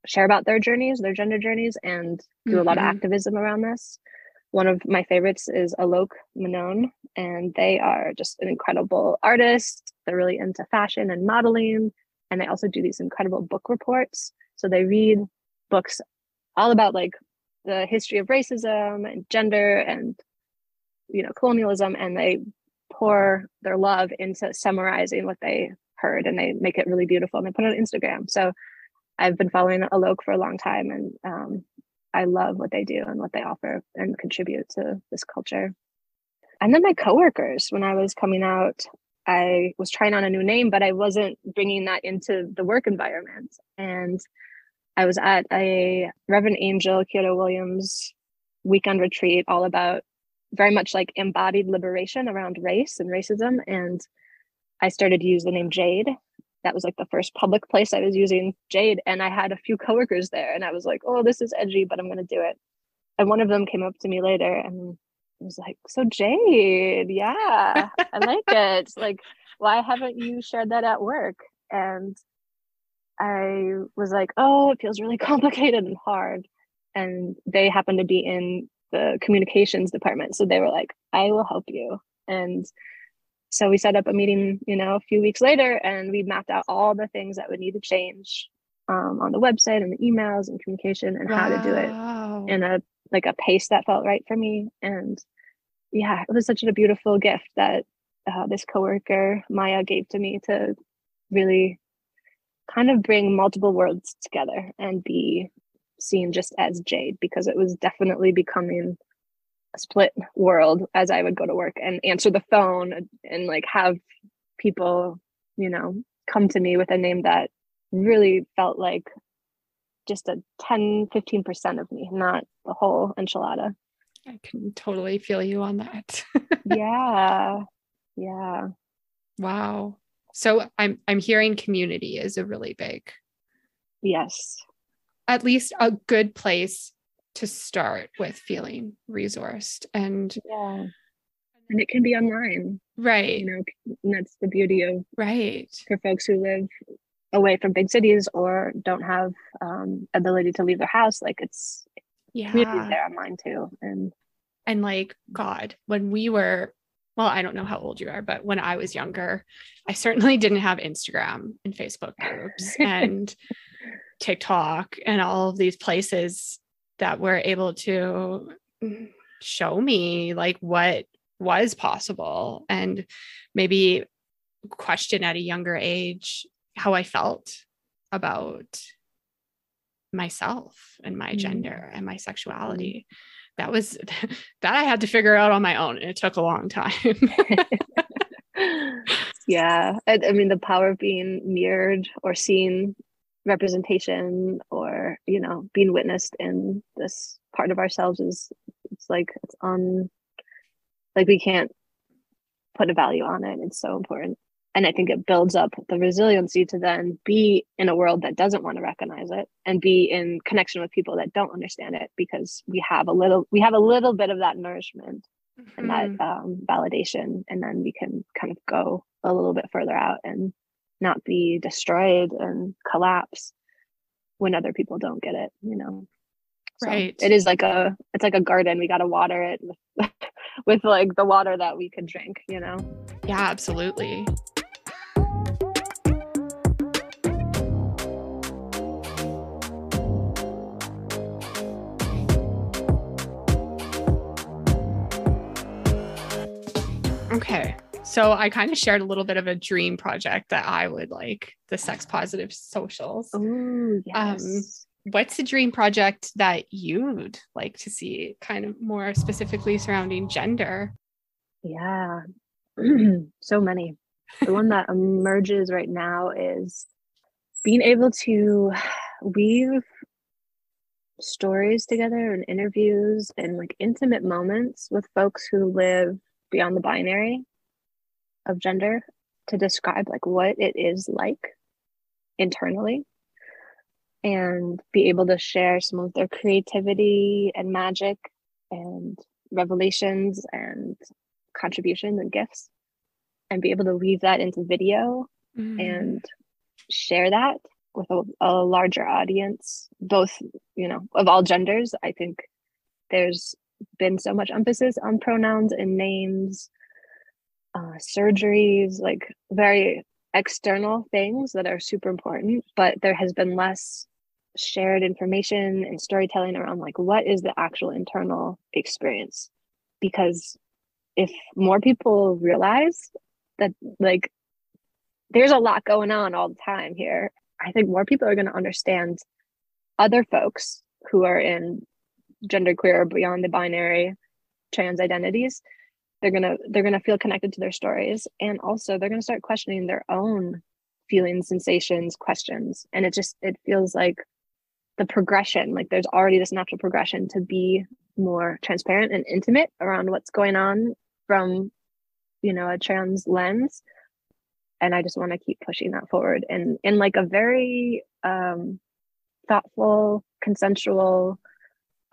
share about their journeys, their gender journeys, and do mm-hmm. a lot of activism around this. One of my favorites is Alok Manon, and they are just an incredible artist. They're really into fashion and modeling, and they also do these incredible book reports. So they read books all about like the history of racism and gender and, you know, colonialism. And they pour their love into summarizing what they heard, and they make it really beautiful and they put it on Instagram. So I've been following Alok for a long time, and um, I love what they do and what they offer and contribute to this culture. And then my coworkers, when I was coming out, I was trying on a new name, but I wasn't bringing that into the work environment. And I was at a Reverend Angel Kyoto Williams weekend retreat all about very much like embodied liberation around race and racism. And I started to use the name Jade. That was like the first public place I was using Jade. And I had a few coworkers there, and I was like, oh, this is edgy, but I'm going to do it. And one of them came up to me later and was like, so Jade, yeah, I like it. Like, why haven't you shared that at work? And I was like, oh, it feels really complicated and hard. And they happened to be in the communications department. So they were like, I will help you. And so we set up a meeting, you know, a few weeks later, and we mapped out all the things that would need to change um, on the website and the emails and communication and wow. how to do it in a, like a pace that felt right for me. And yeah, it was such a beautiful gift that uh, this coworker Maya gave to me to really kind of bring multiple worlds together and be seen just as Jade, because it was definitely becoming a split world as I would go to work and answer the phone and, and like have people, you know, come to me with a name that really felt like just a ten, fifteen percent of me, not the whole enchilada. I can totally feel you on that. Yeah. Yeah. Wow. So I'm I'm hearing community is a really big, yes, at least a good place to start with, feeling resourced and yeah, and it can be online, right? You know, and that's the beauty of right for folks who live away from big cities or don't have um, ability to leave their house. Like it's yeah, community's there online too, and and like God, when we were. Well, I don't know how old you are, but when I was younger, I certainly didn't have Instagram and Facebook groups and TikTok and all of these places that were able to show me like what was possible and maybe question at a younger age how I felt about myself and my mm-hmm. gender and my sexuality. That was, that I had to figure out on my own. And it took a long time. Yeah. I, I mean, the power of being mirrored or seen representation or, you know, being witnessed in this part of ourselves is, it's like, it's on, like, we can't put a value on it. It's so important. And I think it builds up the resiliency to then be in a world that doesn't want to recognize it and be in connection with people that don't understand it, because we have a little, we have a little bit of that nourishment mm-hmm. and that um, validation. And then we can kind of go a little bit further out and not be destroyed and collapse when other people don't get it, you know? So right. It is like a, it's like a garden. We got to water it with, with like the water that we could drink, you know? Yeah, absolutely. Okay. So I kind of shared a little bit of a dream project that I would like, the sex positive socials. Oh, yes. Um, what's a dream project that you'd like to see kind of more specifically surrounding gender? Yeah. So many. The one that emerges right now is being able to weave stories together and interviews and like intimate moments with folks who live beyond the binary of gender to describe like what it is like internally and be able to share some of their creativity and magic and revelations and contributions and gifts and be able to weave that into video mm-hmm. and share that with a, a larger audience, both, you know, of all genders. I think there's been so much emphasis on pronouns and names, uh, surgeries, like very external things that are super important, but there has been less shared information and storytelling around like what is the actual internal experience. Because if more people realize that like there's a lot going on all the time here, I think more people are going to understand other folks who are in genderqueer, beyond the binary, trans identities. They're gonna they're gonna feel connected to their stories, and also they're gonna start questioning their own feelings, sensations, questions. And it just it feels like the progression, like there's already this natural progression to be more transparent and intimate around what's going on from, you know, a trans lens. And I just want to keep pushing that forward and in like a very um, thoughtful, consensual,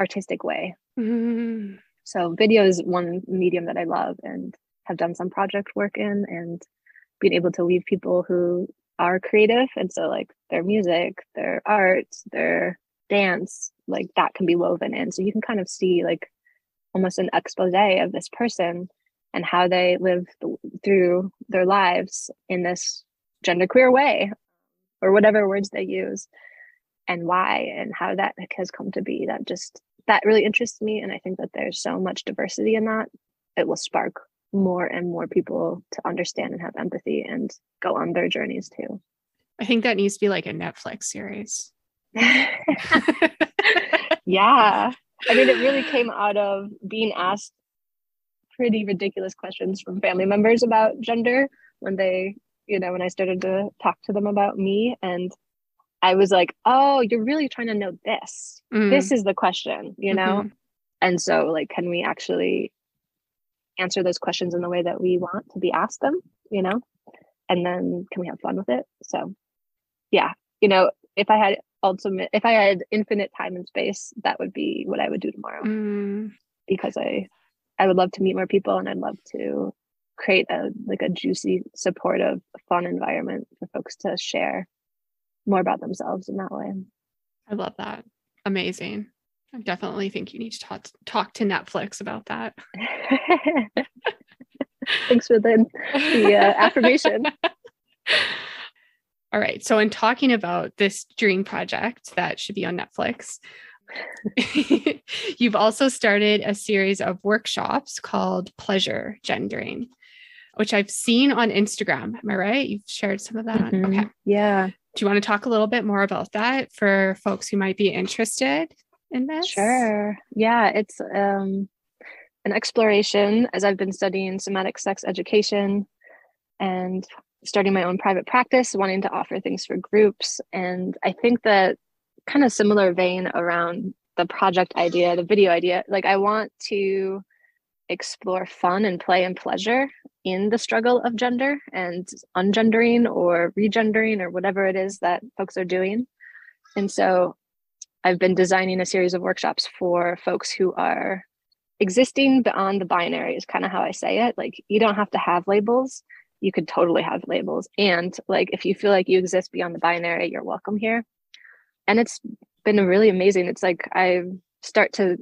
artistic way. Mm-hmm. So video is one medium that I love and have done some project work in, and being able to weave people who are creative, and so like their music, their art, their dance, like that can be woven in, so you can kind of see like almost an exposé of this person and how they live th- through their lives in this genderqueer way, or whatever words they use, and why and how that has come to be. That just, that really interests me. And I think that there's so much diversity in that. It will spark more and more people to understand and have empathy and go on their journeys too. I think that needs to be like a Netflix series. Yeah. I mean, it really came out of being asked pretty ridiculous questions from family members about gender when they, you know, when I started to talk to them about me, and I was like, oh, you're really trying to know this. Mm. This is the question, you know? Mm-hmm. And so like, can we actually answer those questions in the way that we want to be asked them, you know? And then can we have fun with it? So yeah, you know, if I had ultimate, if I had infinite time and space, that would be what I would do tomorrow. Mm. Because I, I would love to meet more people, and I'd love to create a, like a juicy, supportive, fun environment for folks to share more about themselves in that way. I love that. Amazing. I definitely think you need to talk, talk to Netflix about that. Thanks for the, the uh, affirmation. All right. So in talking about this dream project that should be on Netflix, you've also started a series of workshops called Pleasure Gendering. which I've seen on Instagram. Am I right? You've shared some of that mm-hmm. on. Okay. Yeah. Do you want to talk a little bit more about that for folks who might be interested in this? Sure. Yeah. It's um, an exploration as I've been studying somatic sex education and starting my own private practice, wanting to offer things for groups. And I think that kind of similar vein around the project idea, the video idea, like I want to explore fun and play and pleasure in the struggle of gender and ungendering or regendering or whatever it is that folks are doing. And so I've been designing a series of workshops for folks who are existing beyond the binary is kind of how I say it. Like, you don't have to have labels. You could totally have labels. And like, if you feel like you exist beyond the binary, you're welcome here. And it's been really amazing. It's like, I start to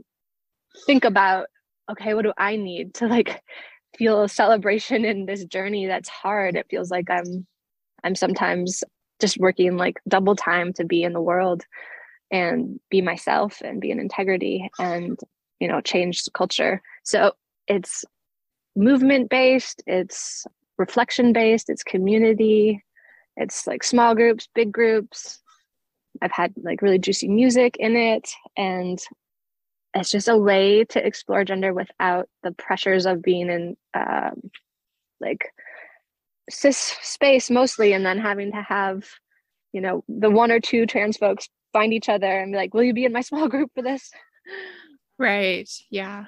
think about, okay, what do I need to like feel a celebration in this journey that's hard? It feels like I'm I'm sometimes just working like double time to be in the world and be myself and be in integrity and, you know, change culture. So it's movement based, it's reflection based, it's community, it's like small groups, big groups. I've had like really juicy music in it, and it's just a way to explore gender without the pressures of being in um, like cis space mostly, and then having to have, you know, the one or two trans folks find each other and be like, will you be in my small group for this? Right. Yeah.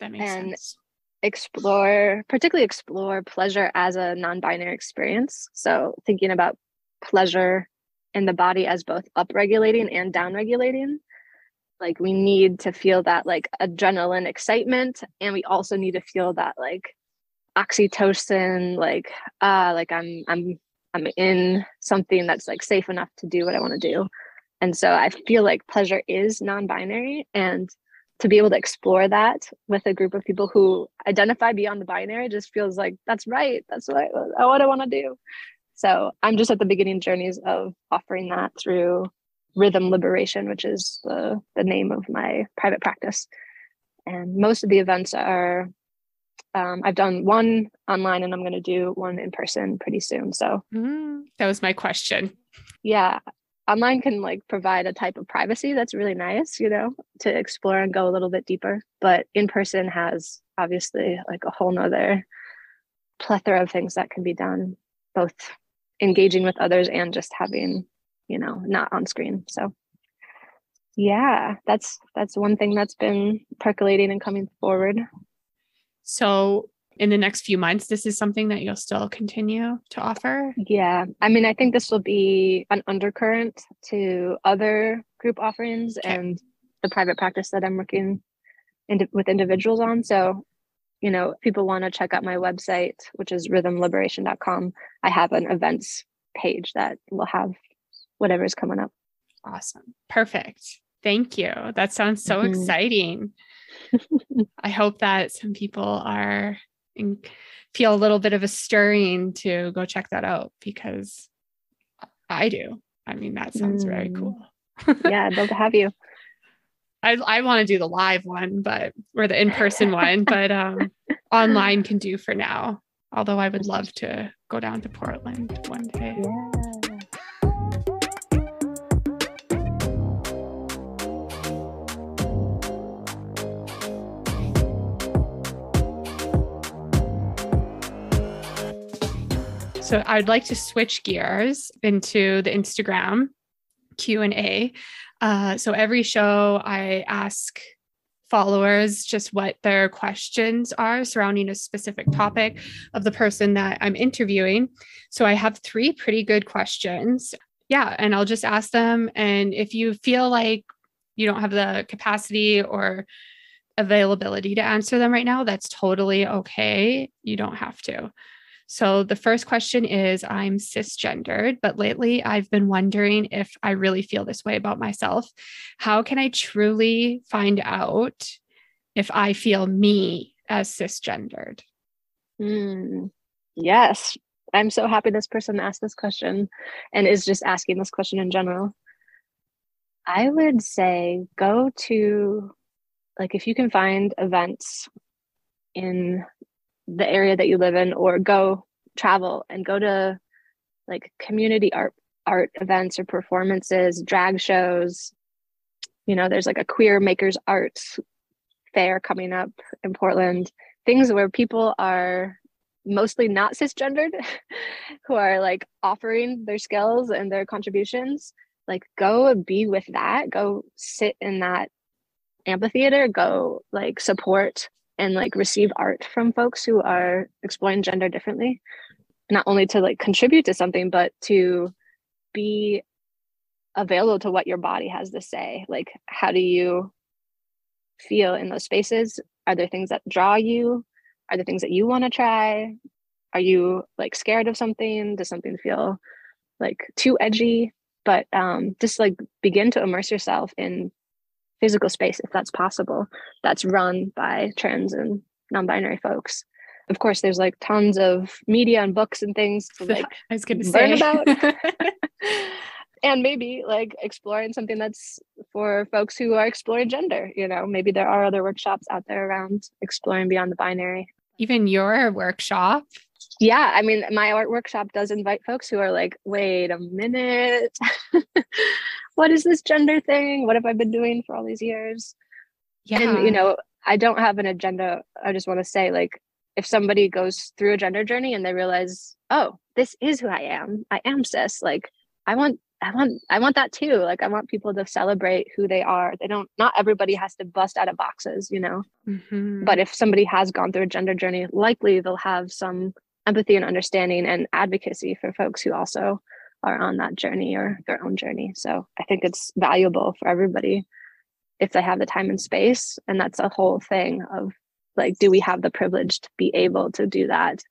That makes and sense. Explore, particularly explore pleasure as a non-binary experience. So thinking about pleasure in the body as both upregulating and downregulating. Like, we need to feel that like adrenaline excitement, and we also need to feel that like oxytocin, like ah, uh, like I'm I'm I'm in something that's like safe enough to do what I want to do. And so I feel like pleasure is non-binary, and to be able to explore that with a group of people who identify beyond the binary just feels like that's right. That's what I, what I want to do. So I'm just at the beginning journeys of offering that through Rhythm Liberation, which is the, the name of my private practice. And most of the events are, um, I've done one online and I'm going to do one in person pretty soon. So mm, that was my question. Yeah. Online can like provide a type of privacy that's really nice, you know, to explore and go a little bit deeper, but in person has obviously like a whole nother plethora of things that can be done, both engaging with others and just having, you know, not on screen. So yeah, that's, that's one thing that's been percolating and coming forward. So in the next few months, this is something that you'll still continue to offer? Yeah. I mean, I think this will be an undercurrent to other group offerings okay. and the private practice that I'm working in, with individuals on. So, you know, if people want to check out my website, which is rhythm liberation dot com. I have an events page that will have whatever's coming up. Awesome. Perfect. Thank you. That sounds so mm-hmm. exciting. I hope that some people are and feel a little bit of a stirring to go check that out, because I do. I mean, that sounds mm. very cool. Yeah. I'd love to have you. I I want to do the live one, but or the in-person one, but um, online can do for now. Although I would love to go down to Portland one day. Yeah. So I'd like to switch gears into the Instagram Q and A. Uh, so every show I ask followers just what their questions are surrounding a specific topic of the person that I'm interviewing. So I have three pretty good questions. Yeah. And I'll just ask them. And if you feel like you don't have the capacity or availability to answer them right now, that's totally okay. You don't have to. So the first question is, I'm cisgendered, but lately I've been wondering if I really feel this way about myself. How can I truly find out if I feel me as cisgendered? Mm, yes. I'm so happy this person asked this question and is just asking this question in general. I would say go to, like, if you can find events in the area that you live in, or go travel and go to like community art art events or performances, drag shows. You know, there's like a queer makers arts fair coming up in Portland, things where people are mostly not cisgendered who are like offering their skills and their contributions. Like, go and be with that, go sit in that amphitheater, go like support and like receive art from folks who are exploring gender differently, not only to like contribute to something, but to be available to what your body has to say. Like, how do you feel in those spaces? Are there things that draw you? Are there things that you want to try? Are you like scared of something? Does something feel like too edgy? But um, just like begin to immerse yourself in physical space, if that's possible, that's run by trans and non-binary folks. Of course, there's like tons of media and books and things to like I was gonna learn say. about. And maybe like exploring something that's for folks who are exploring gender. You know, maybe there are other workshops out there around exploring beyond the binary. Even your workshop? Yeah. I mean, my art workshop does invite folks who are like, wait a minute. What is this gender thing? What have I been doing for all these years? Yeah. And, you know, I don't have an agenda. I just want to say, like, if somebody goes through a gender journey and they realize, oh, this is who I am. I am cis. Like, I want, I want, I want that too. Like, I want people to celebrate who they are. They don't, not everybody has to bust out of boxes, you know, mm-hmm. But if somebody has gone through a gender journey, likely they'll have some empathy and understanding and advocacy for folks who also are on that journey or their own journey. So I think it's valuable for everybody if they have the time and space. And that's a whole thing of like, do we have the privilege to be able to do that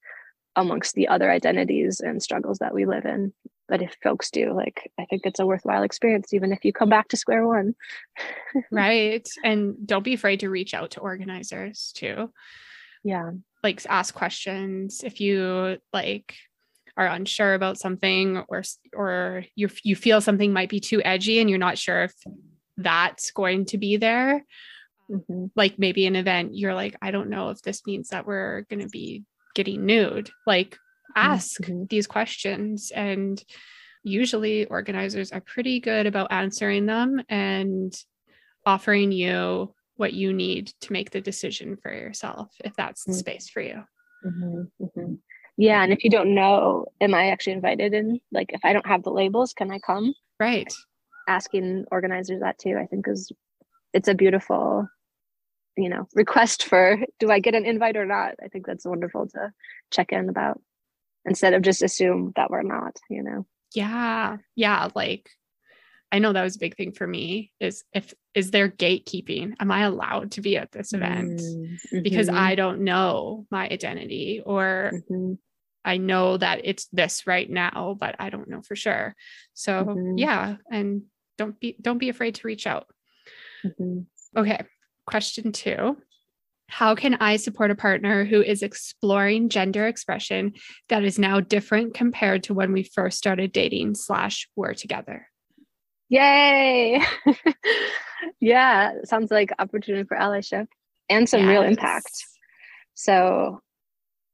amongst the other identities and struggles that we live in? But if folks do, like, I think it's a worthwhile experience, even if you come back to square one. Right. And don't be afraid to reach out to organizers too. Yeah. Like, ask questions if you like are unsure about something, or, or you, you feel something might be too edgy and you're not sure if that's going to be there. Mm-hmm. Like, maybe an event, you're like, I don't know if this means that we're going to be getting nude. Like, ask mm-hmm. these questions, and usually organizers are pretty good about answering them and offering you what you need to make the decision for yourself, if that's the mm-hmm. space for you. Mm-hmm. Mm-hmm. Yeah. And if you don't know, am I actually invited in? Like, if I don't have the labels, can I come? Right. Asking organizers that too, I think is, it's a beautiful, you know, request for, do I get an invite or not? I think that's wonderful to check in about, instead of just assume that we're not, you know? Yeah. Yeah. Like, I know that was a big thing for me is if, is there gatekeeping? Am I allowed to be at this event? Mm-hmm. Because I don't know my identity, or mm-hmm. I know that it's this right now, but I don't know for sure. So mm-hmm. yeah. And don't be, don't be afraid to reach out. Mm-hmm. Okay. Question two, how can I support a partner who is exploring gender expression that is now different compared to when we first started dating slash were together? Yay. Yeah. Sounds like opportunity for allyship and some yes. real impact. So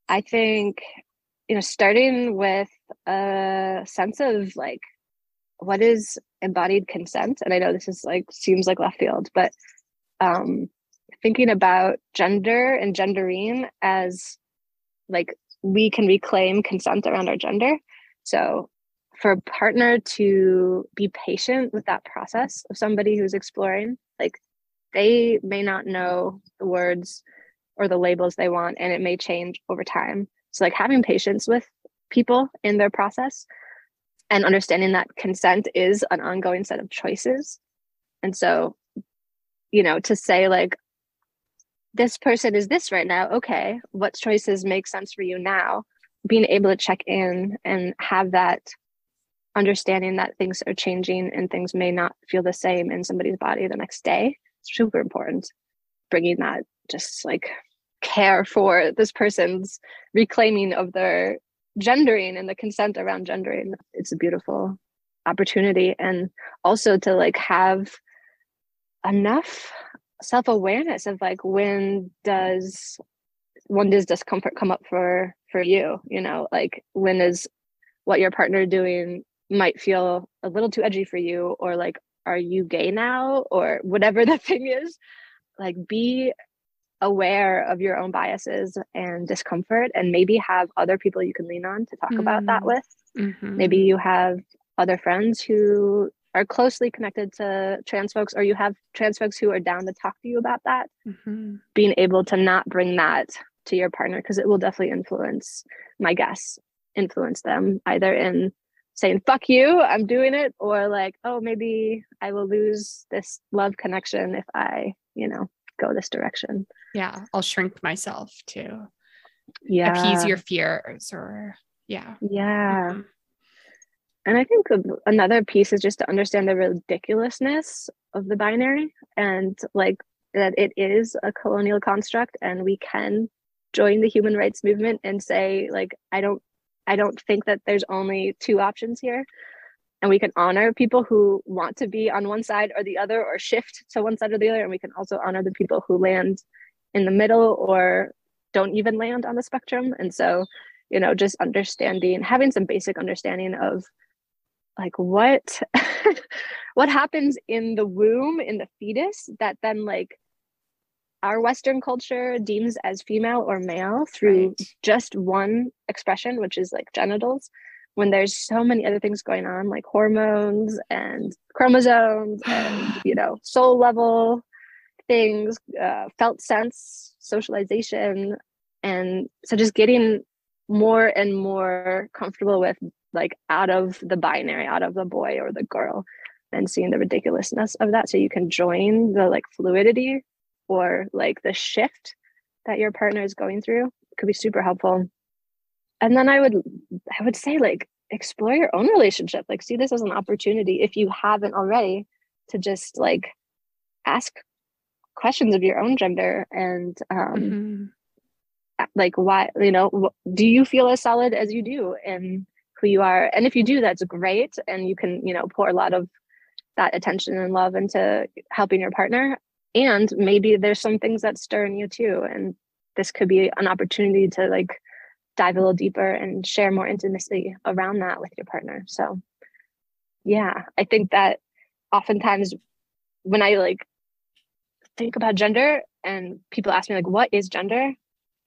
I think, you know, starting with a sense of like, what is embodied consent? And I know this is like, seems like left field, but um, thinking about gender and gendering as like, we can reclaim consent around our gender. So for a partner to be patient with that process of somebody who's exploring, like they may not know the words or the labels they want, and it may change over time. So like having patience with people in their process and understanding that consent is an ongoing set of choices. And so, you know, to say like, this person is this right now. Okay. What choices make sense for you now? Being able to check in and have that understanding that things are changing and things may not feel the same in somebody's body the next day. Super important. Bringing that just like care for this person's reclaiming of their gendering and the consent around gendering. It's a beautiful opportunity. And also to like have enough self-awareness of like, when does when does discomfort come up for for you? You know, like when is what your partner doing might feel a little too edgy for you, or like, are you gay now, or whatever the thing is. Like, be aware of your own biases and discomfort, and maybe have other people you can lean on to talk mm-hmm. about that with. Mm-hmm. Maybe you have other friends who are closely connected to trans folks, or you have trans folks who are down to talk to you about that. Mm-hmm. Being able to not bring that to your partner, because it will definitely influence, my guess, influence them either in saying, fuck you, I'm doing it, or like, oh, maybe I will lose this love connection if I, you know, go this direction. Yeah, I'll shrink myself to yeah. appease your fears, or yeah. Yeah. Mm-hmm. And I think another piece is just to understand the ridiculousness of the binary, and like that it is a colonial construct, and we can join the human rights movement and say, like, I don't I don't think that there's only two options here. And we can honor people who want to be on one side or the other, or shift to one side or the other. And we can also honor the people who land in the middle or don't even land on the spectrum. And so, you know, just understanding, having some basic understanding of like what, what happens in the womb, in the fetus, that then like our Western culture deems as female or male through right. just one expression, which is like genitals, when there's so many other things going on, like hormones and chromosomes and, you know, soul level things, uh, felt sense, socialization. And so just getting more and more comfortable with like out of the binary, out of the boy or the girl, and seeing the ridiculousness of that. So you can join the like fluidity or like the shift that your partner is going through. It could be super helpful. And then I would, I would say like, explore your own relationship, like see this as an opportunity, if you haven't already, to just like ask questions of your own gender, and um, mm-hmm. like, why, you know, do you feel as solid as you do in who you are? And if you do, that's great. And you can, you know, pour a lot of that attention and love into helping your partner. And maybe there's some things that stir in you too. And this could be an opportunity to like dive a little deeper and share more intimacy around that with your partner. So yeah, I think that oftentimes when I like think about gender and people ask me like, what is gender?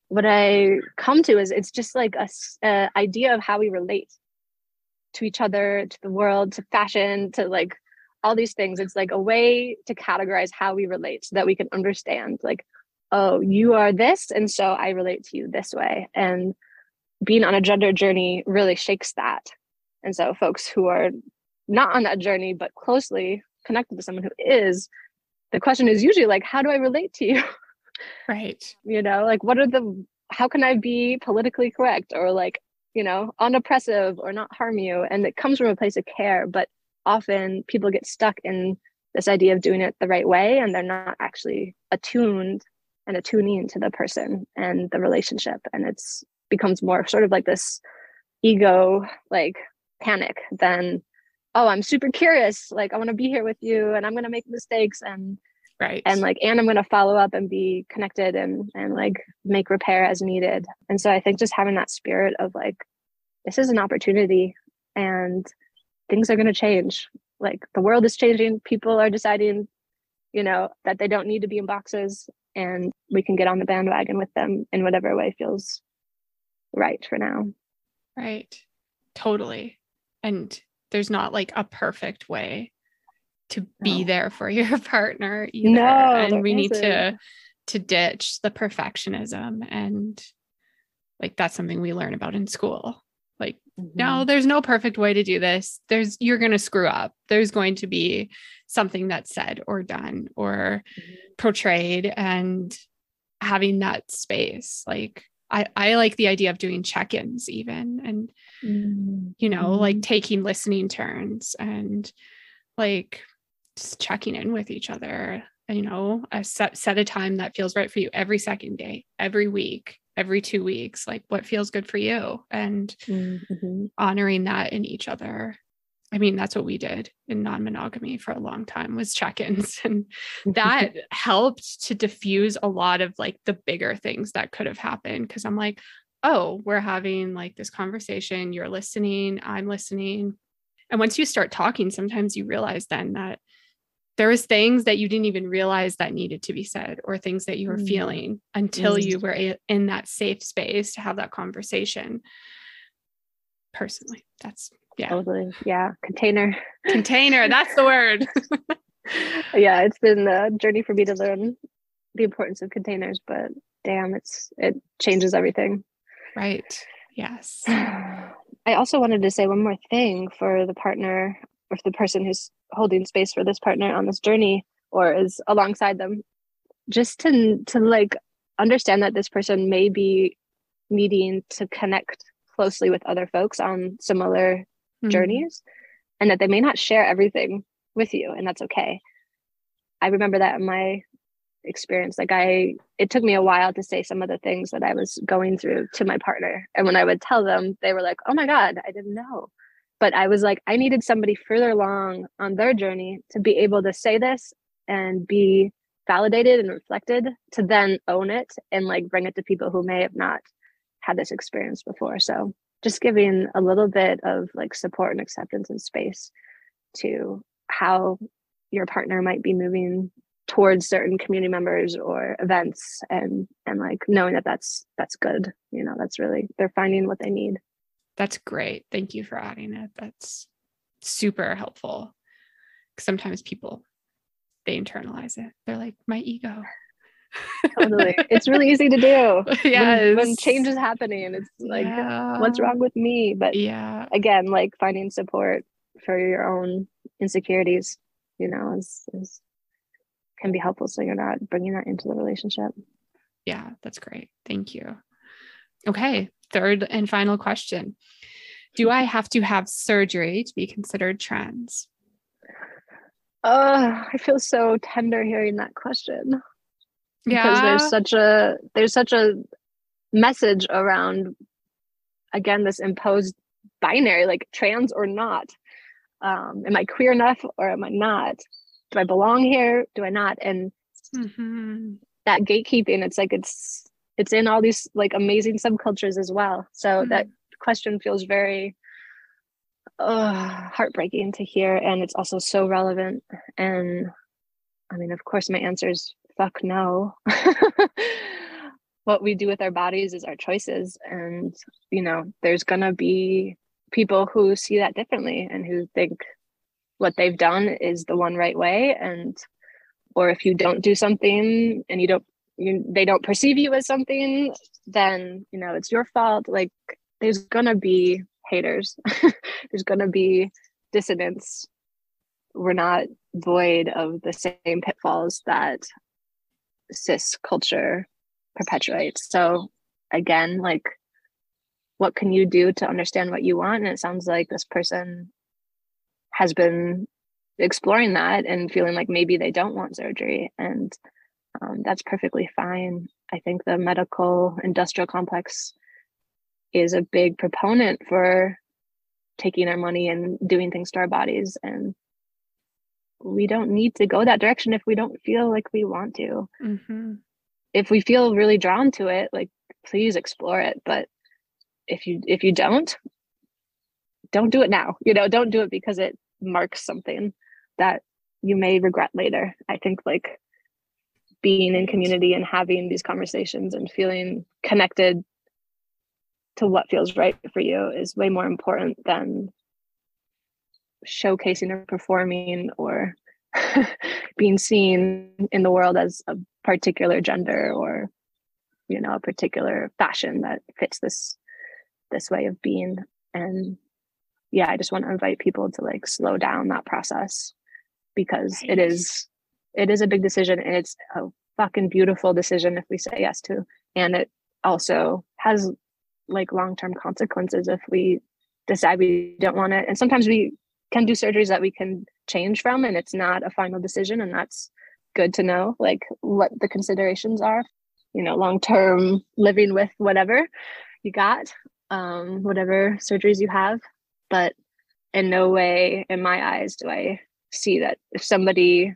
What I come to is it's just like a, a idea of how we relate to each other, to the world, to fashion, to like all these things. It's like a way to categorize how we relate so that we can understand like, oh, you are this, and so I relate to you this way. And being on a gender journey really shakes that. And so folks who are not on that journey, but closely connected to someone who is, the question is usually like, how do I relate to you? Right. You know, like what are the, how can I be politically correct, or like, you know, unoppressive, or not harm you? And it comes from a place of care, but often people get stuck in this idea of doing it the right way, and they're not actually attuned and attuning to the person and the relationship. And it's becomes more sort of like this ego, like panic than, oh, I'm super curious. Like I want to be here with you, and I'm going to make mistakes, and right. And like, and I'm going to follow up and be connected and, and like make repair as needed. And so I think just having that spirit of like, this is an opportunity, and things are going to change. Like the world is changing. People are deciding, you know, that they don't need to be in boxes, and we can get on the bandwagon with them in whatever way feels right for now. Right. Totally. And there's not like a perfect way to be no. there for your partner either. No, and we need to, to ditch the perfectionism. And like, that's something we learn about in school. Like, mm-hmm. no, there's no perfect way to do this. There's, you're going to screw up. There's going to be something that's said or done or mm-hmm. portrayed, and having that space. Like, I, I like the idea of doing check-ins even, and, mm-hmm. you know, mm-hmm. like taking listening turns and like just checking in with each other, you know, a set, set a time that feels right for you every second day, every week, every two weeks, like what feels good for you, and mm-hmm. honoring that in each other. I mean, that's what we did in non-monogamy for a long time, was check-ins. And that helped to diffuse a lot of like the bigger things that could have happened. Cause I'm like, oh, we're having like this conversation. You're listening. I'm listening. And once you start talking, sometimes you realize then that there was things that you didn't even realize that needed to be said, or things that you were mm. feeling until mm. you were a- in that safe space to have that conversation. Personally, that's yeah. Totally. Yeah. Container. Container. That's the word. Yeah. It's been a journey for me to learn the importance of containers, but damn, it's, it changes everything. Right. Yes. I also wanted to say one more thing for the partner, or for the person who's holding space for this partner on this journey, or is alongside them, just to, to like understand that this person may be needing to connect closely with other folks on similar mm-hmm. journeys, and that they may not share everything with you, and that's okay. I remember that in my experience, like I, it took me a while to say some of the things that I was going through to my partner. And when I would tell them, they were like, oh my God, I didn't know. But I was like, I needed somebody further along on their journey to be able to say this and be validated and reflected, to then own it and like bring it to people who may have not had this experience before. So just giving a little bit of like support and acceptance and space to how your partner might be moving towards certain community members or events, and and like knowing that that's that's good, you know, that's really, they're finding what they need. That's great. Thank you for adding it. That's super helpful. Sometimes people, they internalize it. They're like, my ego. Totally. It's really easy to do. Yeah. When, when change is happening, it's like, yeah. What's wrong with me? But yeah, again, like finding support for your own insecurities, you know, is, is can be helpful, so you're not bringing that into the relationship. Yeah, that's great. Thank you. Okay. Third and final question. Do I have to have surgery to be considered trans? Oh, I feel so tender hearing that question. Yeah. Because there's such a, there's such a message around, again, this imposed binary, like trans or not. Um, am I queer enough or am I not? Do I belong here? Do I not? And mm-hmm. that gatekeeping, it's like, it's, it's in all these like amazing subcultures as well. So mm-hmm. that question feels very uh, heartbreaking to hear. And it's also so relevant. And I mean, of course my answer is fuck no. What we do with our bodies is our choices. And, you know, there's gonna be people who see that differently and who think what they've done is the one right way. And, or if you don't do something and you don't, you, they don't perceive you as something, then, you know, it's your fault. Like there's gonna be haters, there's gonna be dissonance. We're not void of the same pitfalls that cis culture perpetuates. So again, like what can you do to understand what you want? And it sounds like this person has been exploring that and feeling like maybe they don't want surgery, and um, that's perfectly fine. I think the medical industrial complex is a big proponent for taking our money and doing things to our bodies, and we don't need to go that direction if we don't feel like we want to. Mm-hmm. If we feel really drawn to it, like please explore it, but if you if you don't don't do it now, you know, don't do it because it marks something that you may regret later. I think like being in community and having these conversations and feeling connected to what feels right for you is way more important than showcasing or performing or being seen in the world as a particular gender or, you know, a particular fashion that fits this this way of being. And yeah, I just want to invite people to like slow down that process, because it is, it is a big decision, and it's a fucking beautiful decision if we say yes to. And it also has like long-term consequences if we decide we don't want it. And sometimes we can do surgeries that we can change from, and it's not a final decision. And that's good to know, like what the considerations are, you know, long-term living with whatever you got, um, whatever surgeries you have. But in no way in my eyes do I see that if somebody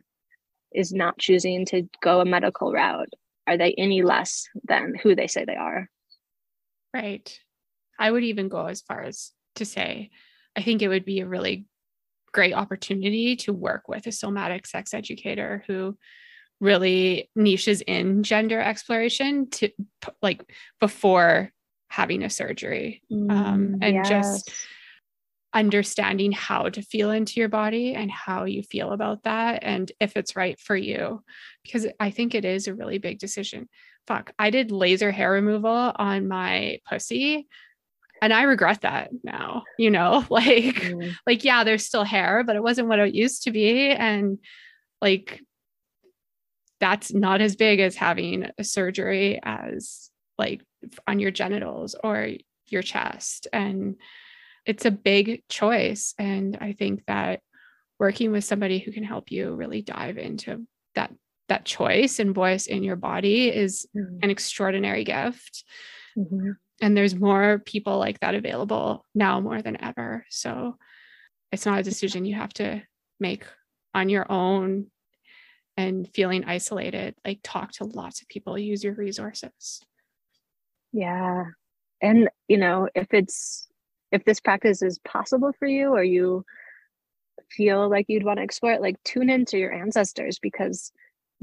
is not choosing to go a medical route, are they any less than who they say they are? Right. I would even go as far as to say, I think it would be a really great opportunity to work with a somatic sex educator who really niches in gender exploration to like before having a surgery, mm, um, and yes. just understanding how to feel into your body and how you feel about that. And if it's right for you, because I think it is a really big decision. Fuck, I did laser hair removal on my pussy and I regret that now, you know, like, mm. like, yeah, there's still hair, but it wasn't what it used to be. And like, that's not as big as having a surgery as like on your genitals or your chest. And it's a big choice. And I think that working with somebody who can help you really dive into that, that choice and voice in your body is mm-hmm. an extraordinary gift. Mm-hmm. And there's more people like that available now more than ever. So it's not a decision you have to make on your own. And feeling isolated, like talk to lots of people, use your resources. Yeah. And, you know, if it's, if this practice is possible for you, or you feel like you'd want to explore it, like tune into your ancestors, because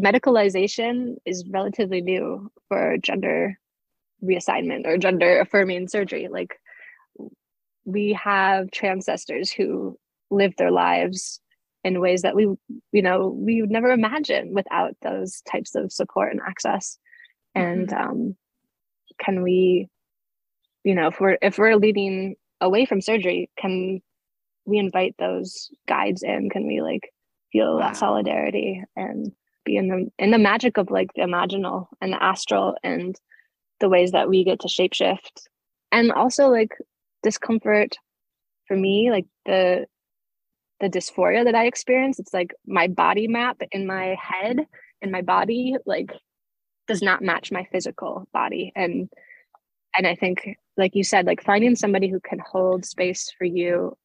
medicalization is relatively new for gender reassignment or gender affirming surgery. Like we have transcestors who lived their lives in ways that we, you know, we would never imagine without those types of support and access. And mm-hmm. um, can we, you know, if we're if we're leading away from surgery, can we invite those guides in? Can we like feel wow. that solidarity and be in the in the magic of like the imaginal and the astral and the ways that we get to shapeshift? And also like discomfort for me, like the the dysphoria that I experience, it's like my body map in my head and my body like does not match my physical body. And, and I think like you said, like finding somebody who can hold space for you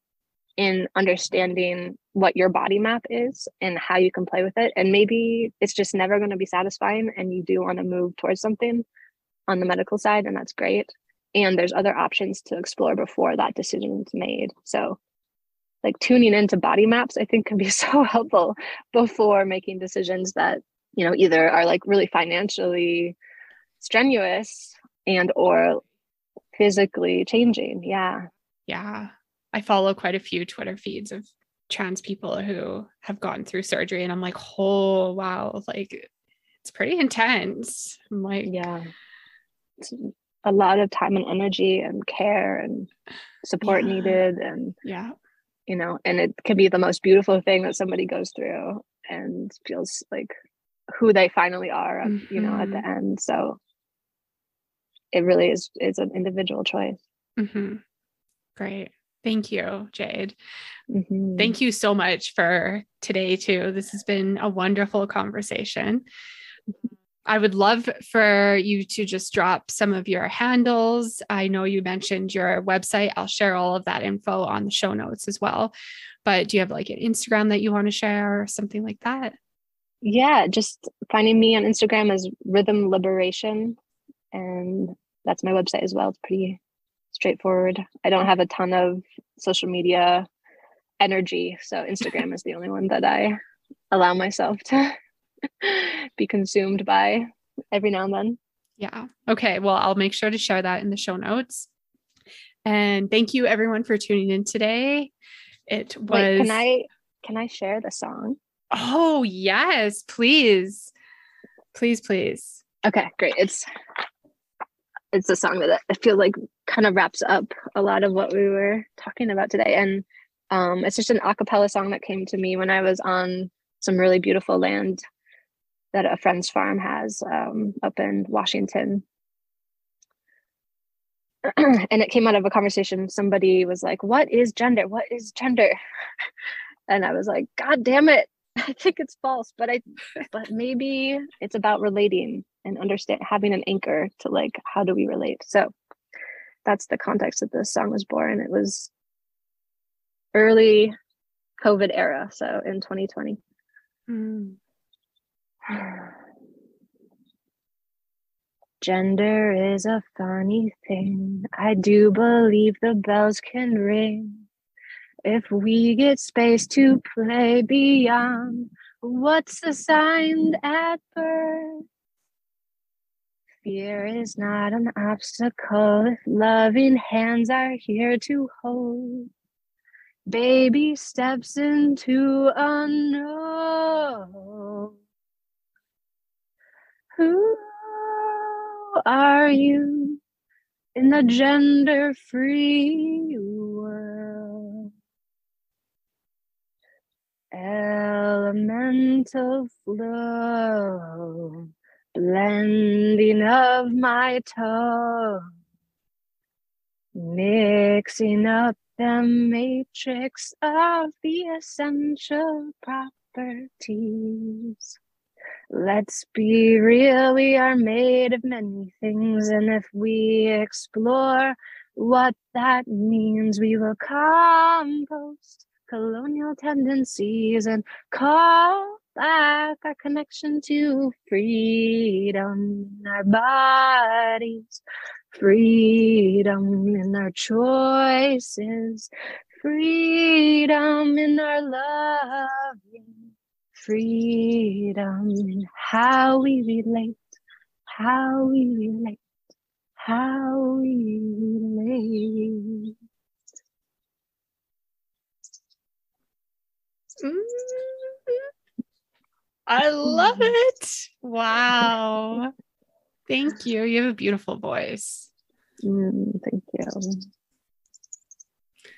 in understanding what your body map is and how you can play with it. And maybe it's just never going to be satisfying and you do want to move towards something on the medical side, and that's great. And there's other options to explore before that decision is made. So like tuning into body maps, I think can be so helpful before making decisions that, you know, either are like really financially strenuous and or physically changing. Yeah. Yeah. I follow quite a few Twitter feeds of trans people who have gotten through surgery and I'm like, oh, wow. Like it's pretty intense. I'm like, yeah, it's a lot of time and energy and care and support yeah. needed. And yeah. you know, and it can be the most beautiful thing that somebody goes through and feels like who they finally are, mm-hmm. you know, at the end. So it really is, it's an individual choice. Mm-hmm. Great. Thank you, Jade. Mm-hmm. Thank you so much for today too. This has been a wonderful conversation. I would love for you to just drop some of your handles. I know you mentioned your website. I'll share all of that info on the show notes as well. But do you have like an Instagram that you want to share or something like that? Yeah, just finding me on Instagram as Rhythm Liberation. And that's my website as well. It's pretty straightforward. I don't have a ton of social media energy. So Instagram is the only one that I allow myself to be consumed by every now and then. Yeah. Okay. Well, I'll make sure to share that in the show notes. And thank you everyone for tuning in today. It was Wait, can I can I share the song? Oh yes, please. Please, please. Okay, great. It's it's a song that I feel like kind of wraps up a lot of what we were talking about today. And um it's just an a cappella song that came to me when I was on some really beautiful land that a friend's farm has um, up in Washington. And it came out of a conversation. Somebody was like, what is gender? What is gender? And I was like, God damn it. I think it's false, but I, but maybe it's about relating and understand having an anchor to like, how do we relate? So that's the context that this song was born. It was early COVID era, so in twenty twenty. Mm. Gender is a funny thing. I do believe the bells can ring. If we get space to play beyond what's assigned at birth. Fear is not an obstacle if loving hands are here to hold. Baby steps into unknown. Who are you in the gender-free world? Elemental flow, blending of my tongue, mixing up the matrix of the essential properties. Let's be real, we are made of many things, and if we explore what that means, we will compost colonial tendencies and call back our connection to freedom in our bodies, freedom in our choices, freedom in our loving, freedom in how we relate, how we relate, how we relate. Mm-hmm. I love it. Wow. Thank you. You have a beautiful voice. Mm, thank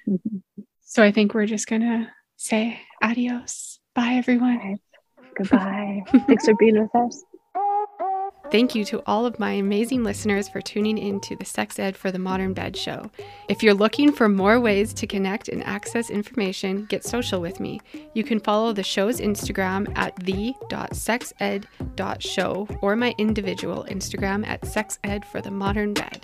you. So I think we're just going to say adios. Bye, everyone. Right. Goodbye. Thanks for being with us. Thank you to all of my amazing listeners for tuning in to the Sex Ed for the Modern Bed show. If you're looking for more ways to connect and access information, get social with me. You can follow the show's Instagram at the dot sex ed dot show or my individual Instagram at Sex Ed for the Modern Bed.